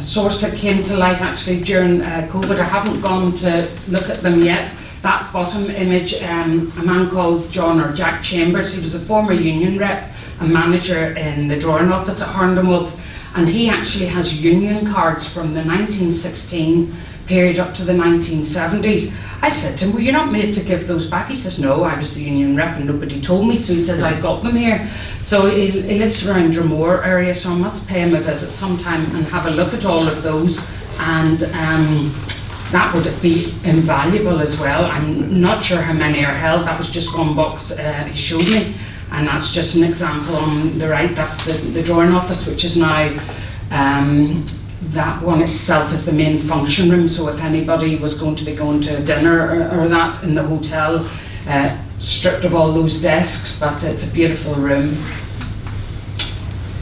source that came to light actually during COVID. I haven't gone to look at them yet. That bottom image, a man called John or Jack Chambers, he was a former union rep, a manager in the drawing office at Harland and Wolff, and he actually has union cards from the 1916 period up to the 1970s. I said to him, were you not made to give those back? He says, no, I was the union rep and nobody told me, so he says, I've got them here. So he lives around Dromore area, so I must pay him a visit sometime and have a look at all of those, and that would be invaluable as well. I'm not sure how many are held. That was just one box he showed me. And that's just an example on the right. That's the drawing office, which is now, that one itself is the main function room. So if anybody was going to be going to a dinner or that in the hotel, stripped of all those desks, but it's a beautiful room.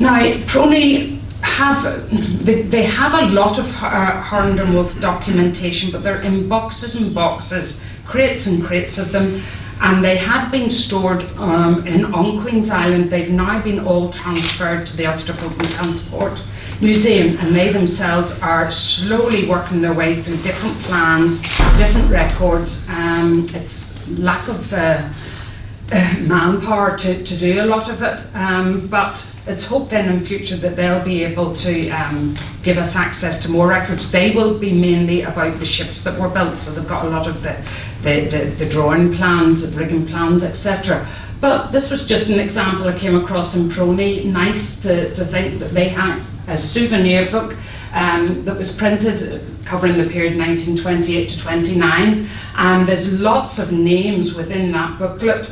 Now, PRONI have, they have a lot of Harland and Wolff documentation, but they're in boxes and boxes, crates and crates of them. And they had been stored on Queen's Island. They've now been all transferred to the Ulster Folk and Transport Museum, and they themselves are slowly working their way through different plans, different records. It's lack of manpower to do a lot of it, but it's hoped then in future that they'll be able to give us access to more records. They will be mainly about the ships that were built, so they've got a lot of the drawing plans, the rigging plans, etc. But this was just an example I came across in PRONI. Nice to think that they have a souvenir book that was printed covering the period 1928 to 29, and there's lots of names within that booklet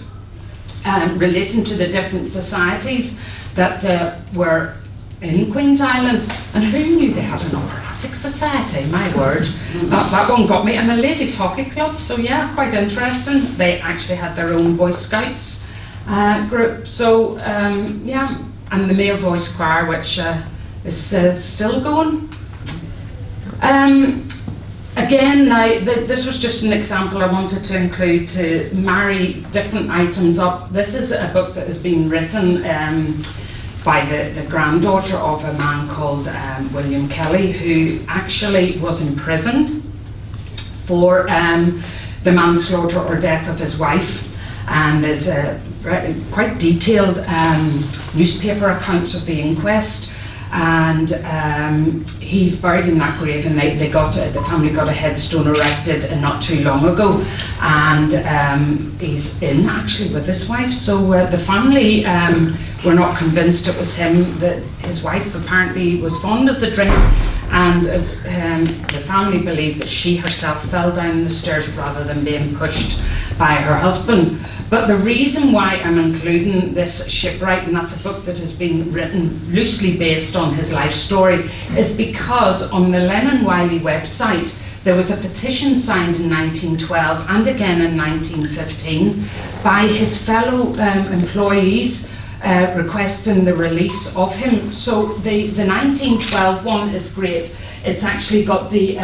relating to the different societies that were in Queen's Island. And who knew they had an operatic society? My word, that one got me. And a ladies hockey club, so yeah, quite interesting. They actually had their own Boy Scouts group, so yeah. And the male voice choir, which is still going. Again, this was just an example I wanted to include to marry different items up. This is a book that has been written by the granddaughter of a man called William Kelly, who actually was imprisoned for the manslaughter or death of his wife. And there's quite detailed newspaper accounts of the inquest. and he's buried in that grave, and the family got a headstone erected not too long ago, and he's in actually with his wife. So the family were not convinced it was him. That his wife apparently was fond of the drink, and the family believed that she herself fell down the stairs rather than being pushed by her husband. But the reason why I'm including this shipwright, and that's a book that has been written loosely based on his life story, is because on the Lennon-Wiley website there was a petition signed in 1912 and again in 1915 by his fellow employees requesting the release of him. So the 1912 one is great. It's actually got the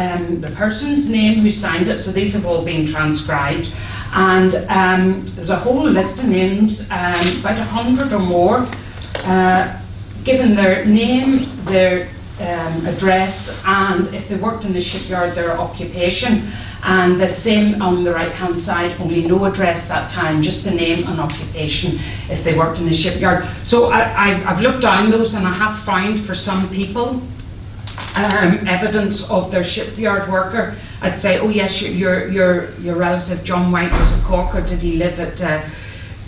person's name who signed it, so these have all been transcribed. And there's a whole list of names, about 100 or more, given their name, their address, and if they worked in the shipyard, their occupation. And the same on the right-hand side, only no address that time, just the name and occupation if they worked in the shipyard. So I've looked down those, and I have found for some people evidence of their shipyard worker. I'd say, oh yes, your relative John White was a caulker. Did he live at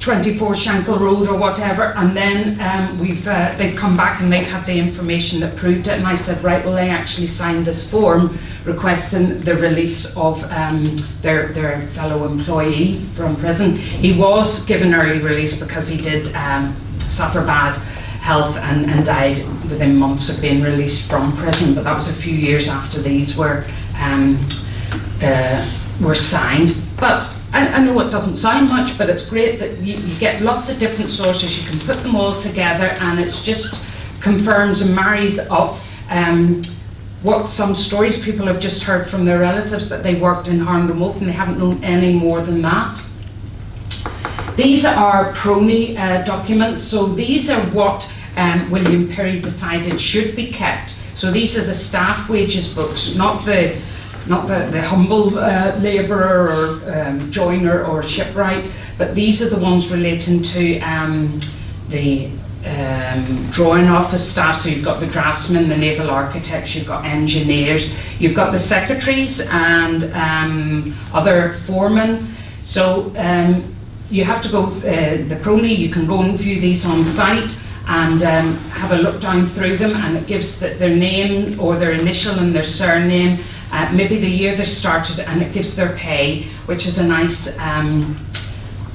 24 Shankill Road or whatever? And then they've come back and they've had the information that proved it. And I said, right, well, they actually signed this form requesting the release of their fellow employee from prison. He was given early release because he did suffer bad health and died within months of being released from prison, but that was a few years after these were signed. But I know it doesn't sound much, but it's great that you get lots of different sources, you can put them all together, and it just confirms and marries up what some stories people have just heard from their relatives, that they worked in Harland and Wolff and they haven't known any more than that. These are PRONI documents, so these are what William Pirrie decided should be kept. So these are the staff wages books, not the humble labourer or joiner or shipwright, but these are the ones relating to the drawing office staff. So you've got the draftsmen, the naval architects, you've got engineers, you've got the secretaries and other foremen. So you have to go, the PRONI, you can go and view these on site and have a look down through them, and it gives their name or their initial and their surname, maybe the year they started, and it gives their pay, which is a nice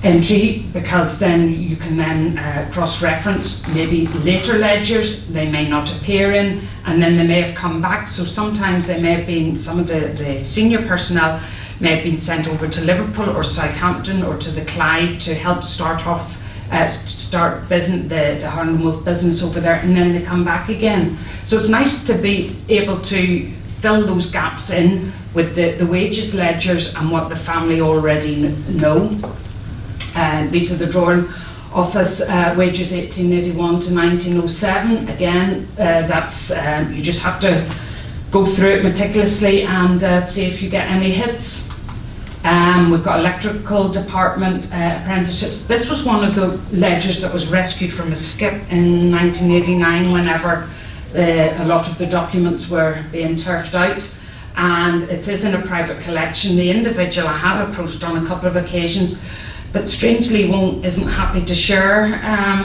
entry, because then you can then cross-reference maybe later ledgers they may not appear in, and then they may have come back. So sometimes they may have been, some of the senior personnel may have been sent over to Liverpool or Southampton or to the Clyde to help start business, the Harland and Wolff business over there, and then they come back again. So it's nice to be able to fill those gaps in with the wages ledgers and what the family already know. These are the drawing office wages 1881 to 1907. Again, that's you just have to go through it meticulously and see if you get any hits. We've got electrical department apprenticeships. This was one of the ledgers that was rescued from a skip in 1989 whenever a lot of the documents were being turfed out, and it is in a private collection. The individual I have approached on a couple of occasions, but strangely isn't happy to share,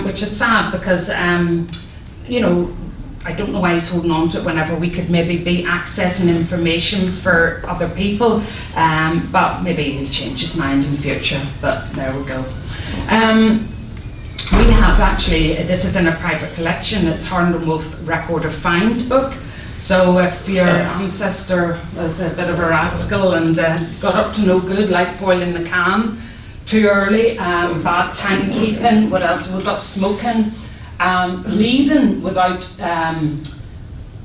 which is sad, because you know, I don't know why he's holding on to it whenever we could maybe be accessing information for other people, but maybe he'll change his mind in future, but there we go. We have actually, this is in a private collection, it's Harland and Wolff Record of Finds book. So if your ancestor was a bit of a rascal and got up to no good, like boiling the can too early, bad timekeeping, what else, we've got smoking, leaving without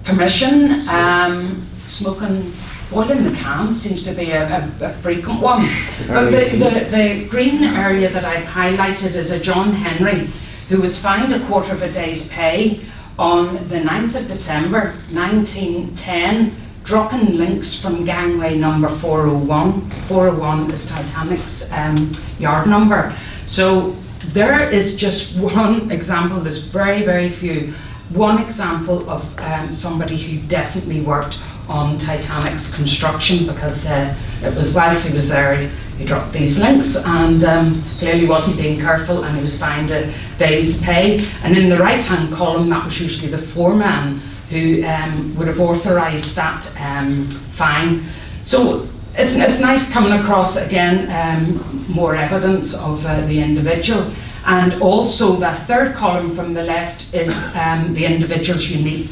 permission, smoking, boiling the can seems to be a frequent one. But the green area that I've highlighted is a John Henry who was fined a quarter of a day's pay on the 9th of December 1910, dropping links from gangway number 401. 401 is Titanic's yard number. So there is just one example, there's very, very few. one example of somebody who definitely worked on Titanic's construction, because it was whilst he was there he dropped these links and clearly wasn't being careful, and he was fined a day's pay. And in the right hand column, that was usually the foreman who would have authorised that fine. So it's nice coming across again more evidence of the individual. And also the third column from the left is the individual's unique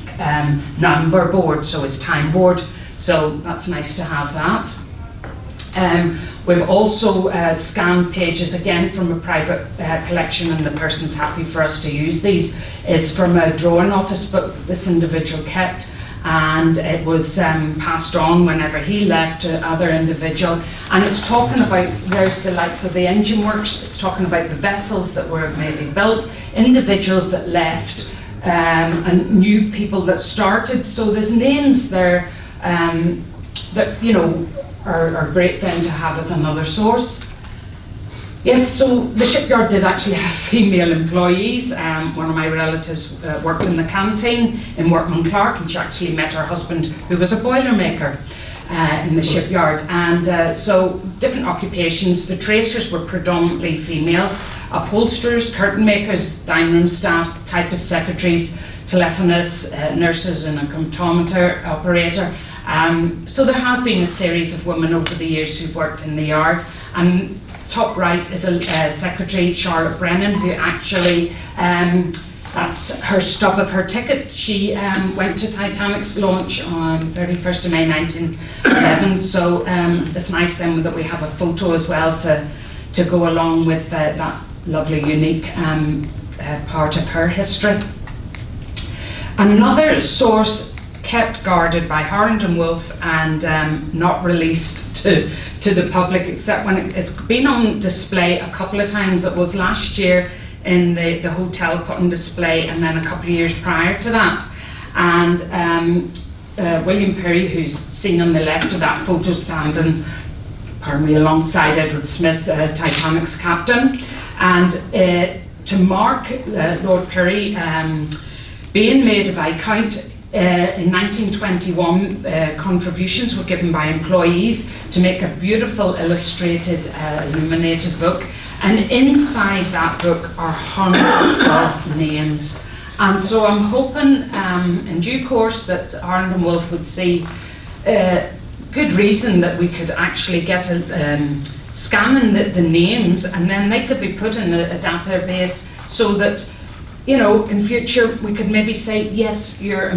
number board, so his time board. So that's nice to have that. We've also scanned pages again from a private collection, and the person's happy for us to use these. It's from a drawing office book this individual kept, and it was passed on whenever he left to other individual. And it's talking about, there's the likes of the engine works, it's talking about the vessels that were maybe built, individuals that left, and new people that started. So there's names there that, you know, are great then to have as another source. Yes, so the shipyard did actually have female employees. One of my relatives worked in the canteen in Workman Clark, and she actually met her husband, who was a boilermaker in the shipyard. And so different occupations. The tracers were predominantly female. Upholsterers, curtain makers, dining room staff, typist secretaries, telephonists, nurses, and a comptometer operator. So there have been a series of women over the years who've worked in the yard. And top right is a secretary, Charlotte Brennan, who actually, that's her stub of her ticket. She went to Titanic's launch on 31st of May 1911. So it's nice then that we have a photo as well to go along with that lovely, unique part of her history. Another source kept guarded by Harland and Wolff and not released to the public, except when it's been on display a couple of times. It was last year in the hotel put on display, and then a couple of years prior to that. And William Pirrie, who's seen on the left of that photo standing, pardon me, alongside Edward Smith, Titanic's captain. And to mark Lord Pirrie being made a Viscount, in 1921, contributions were given by employees to make a beautiful illustrated, illuminated book. And inside that book are hundreds of names. And so I'm hoping in due course that Harland and Wolff would see good reason that we could actually get a scanning the names, and then they could be put in a database, so that, you know, in future we could maybe say, yes, your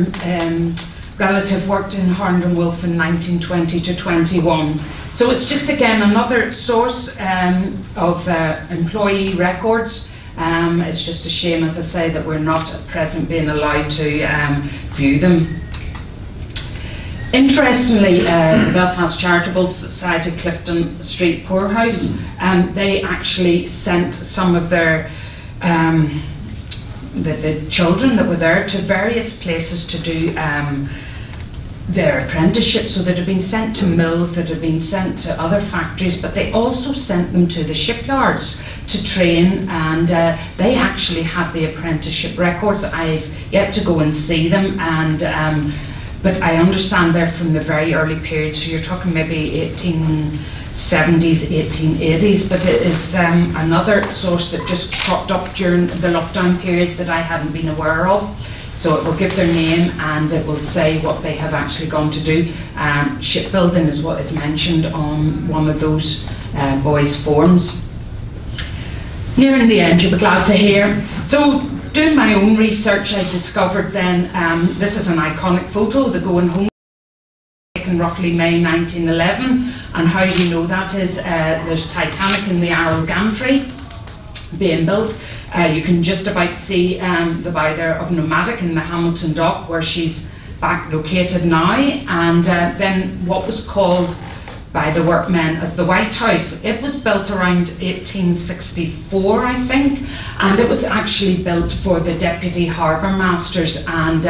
relative worked in Harland and Wolff in 1920 to 21. So it's just again another source of employee records. It's just a shame, as I say, that we're not at present being allowed to view them. Interestingly, the Belfast Charitable Society, Clifton Street Poorhouse, they actually sent some of their the children that were there to various places to do their apprenticeship. So they'd have been sent to mills, that had been sent to other factories, but they also sent them to the shipyards to train, and they actually have the apprenticeship records. I've yet to go and see them, and but I understand they're from the very early period, so you're talking maybe 1870s, 1880s, but it is another source that just cropped up during the lockdown period that I haven't been aware of. So it will give their name and it will say what they have actually gone to do. Shipbuilding is what is mentioned on one of those boys' forms. Nearing the end, you'll be glad to hear. So, doing my own research, I discovered then, this is an iconic photo, the Going Home, taken roughly May 1911, and how you know that is, there's Titanic in the Arrow Gantry being built. You can just about see the bow there of Nomadic in the Hamilton Dock, where she's back located now, and then what was called by the workmen as the White House. It was built around 1864, I think, and it was actually built for the deputy harbour masters, and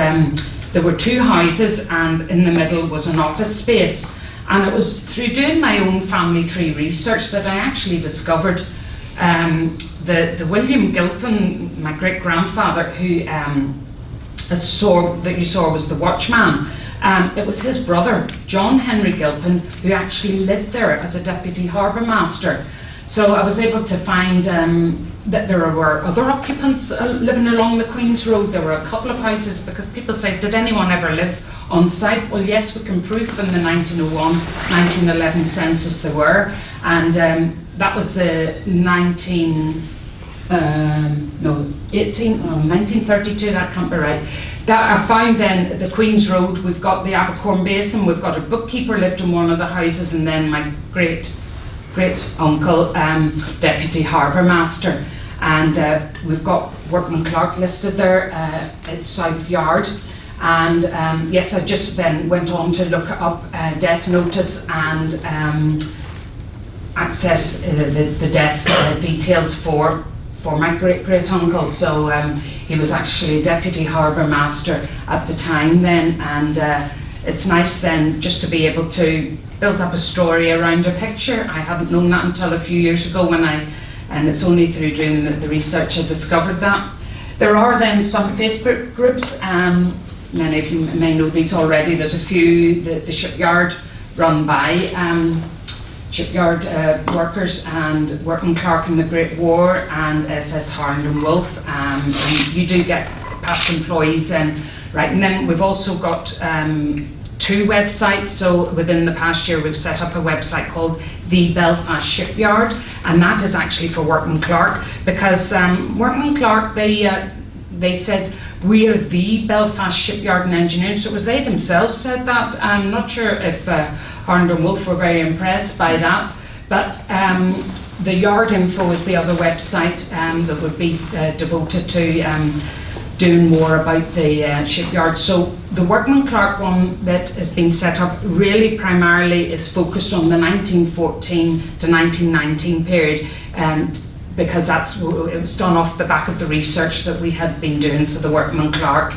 there were two houses, and in the middle was an office space. And it was through doing my own family tree research that I actually discovered the William Gilpin, my great-grandfather, who that you saw was the watchman. It was his brother, John Henry Gilpin, who actually lived there as a deputy harbour master. So I was able to find that there were other occupants living along the Queen's Road. There were a couple of houses, because people say, did anyone ever live on site? Well, yes, we can prove from the 1901-1911 census there were, and that was the 1932, that can't be right. That I found then the Queen's Road, we've got the Abercorn Basin, we've got a bookkeeper lived in one of the houses, and then my great uncle, deputy harbour master. And we've got Workman Clark listed there, it's South Yard. And yes, I just then went on to look up death notice and access the death details for my great uncle. So he was actually deputy harbour master at the time then, and it's nice then just to be able to build up a story around a picture. I hadn't known that until a few years ago, when and it's only through doing the research I discovered that. There are then some Facebook groups, many of you may know these already. There's a few, the shipyard run by shipyard workers, and Workman Clark in the Great War, and SS Harland and Wolff. You do get past employees then, right? And then we've also got two websites. So within the past year, we've set up a website called The Belfast Shipyard, and that is actually for Workman Clark, because Workman Clark, they said, we are the Belfast Shipyard and Engineers. So it was they themselves said that. I'm not sure if Harland and Wolff were very impressed by that, but the Yard Info is the other website that would be devoted to doing more about the shipyard. So the Workman Clark one that has been set up really primarily is focused on the 1914 to 1919 period, because it was done off the back of the research that we had been doing for the Workman Clark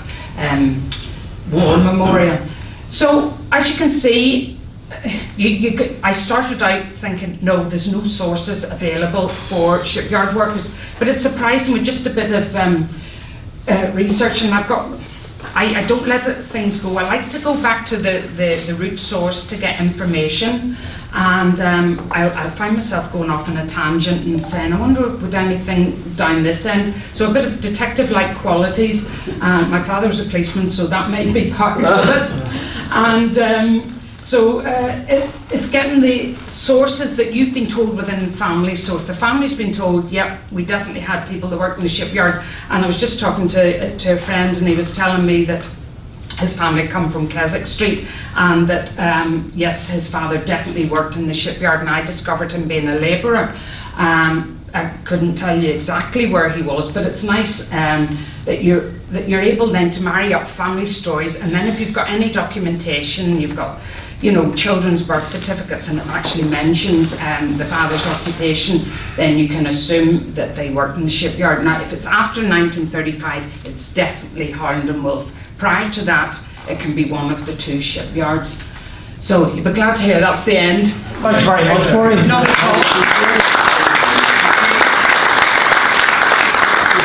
War Memorial. So as you can see, I started out thinking, no, there's no sources available for shipyard workers, but it's surprising with just a bit of research, and I don't let things go. I like to go back to the root source to get information, and I find myself going off on a tangent and saying, I wonder would anything down this end. So a bit of detective-like qualities. My father was a policeman, so that may be part of it. And it's getting the sources that you've been told within the family. So if the family's been told, yep, we definitely had people that worked in the shipyard. And I was just talking to a friend, and he was telling me that his family come from Keswick Street, and that yes, his father definitely worked in the shipyard, and I discovered him being a labourer. I couldn't tell you exactly where he was, but it's nice that you're able then to marry up family stories, and then if you've got any documentation, you've got, you know, children's birth certificates, and it actually mentions the father's occupation, then you can assume that they worked in the shipyard. Now, if it's after 1935, it's definitely Harland and Wolff. Prior to that, it can be one of the two shipyards. So you'll be glad to hear that's the end. Thanks very much, Maureen. Not at all.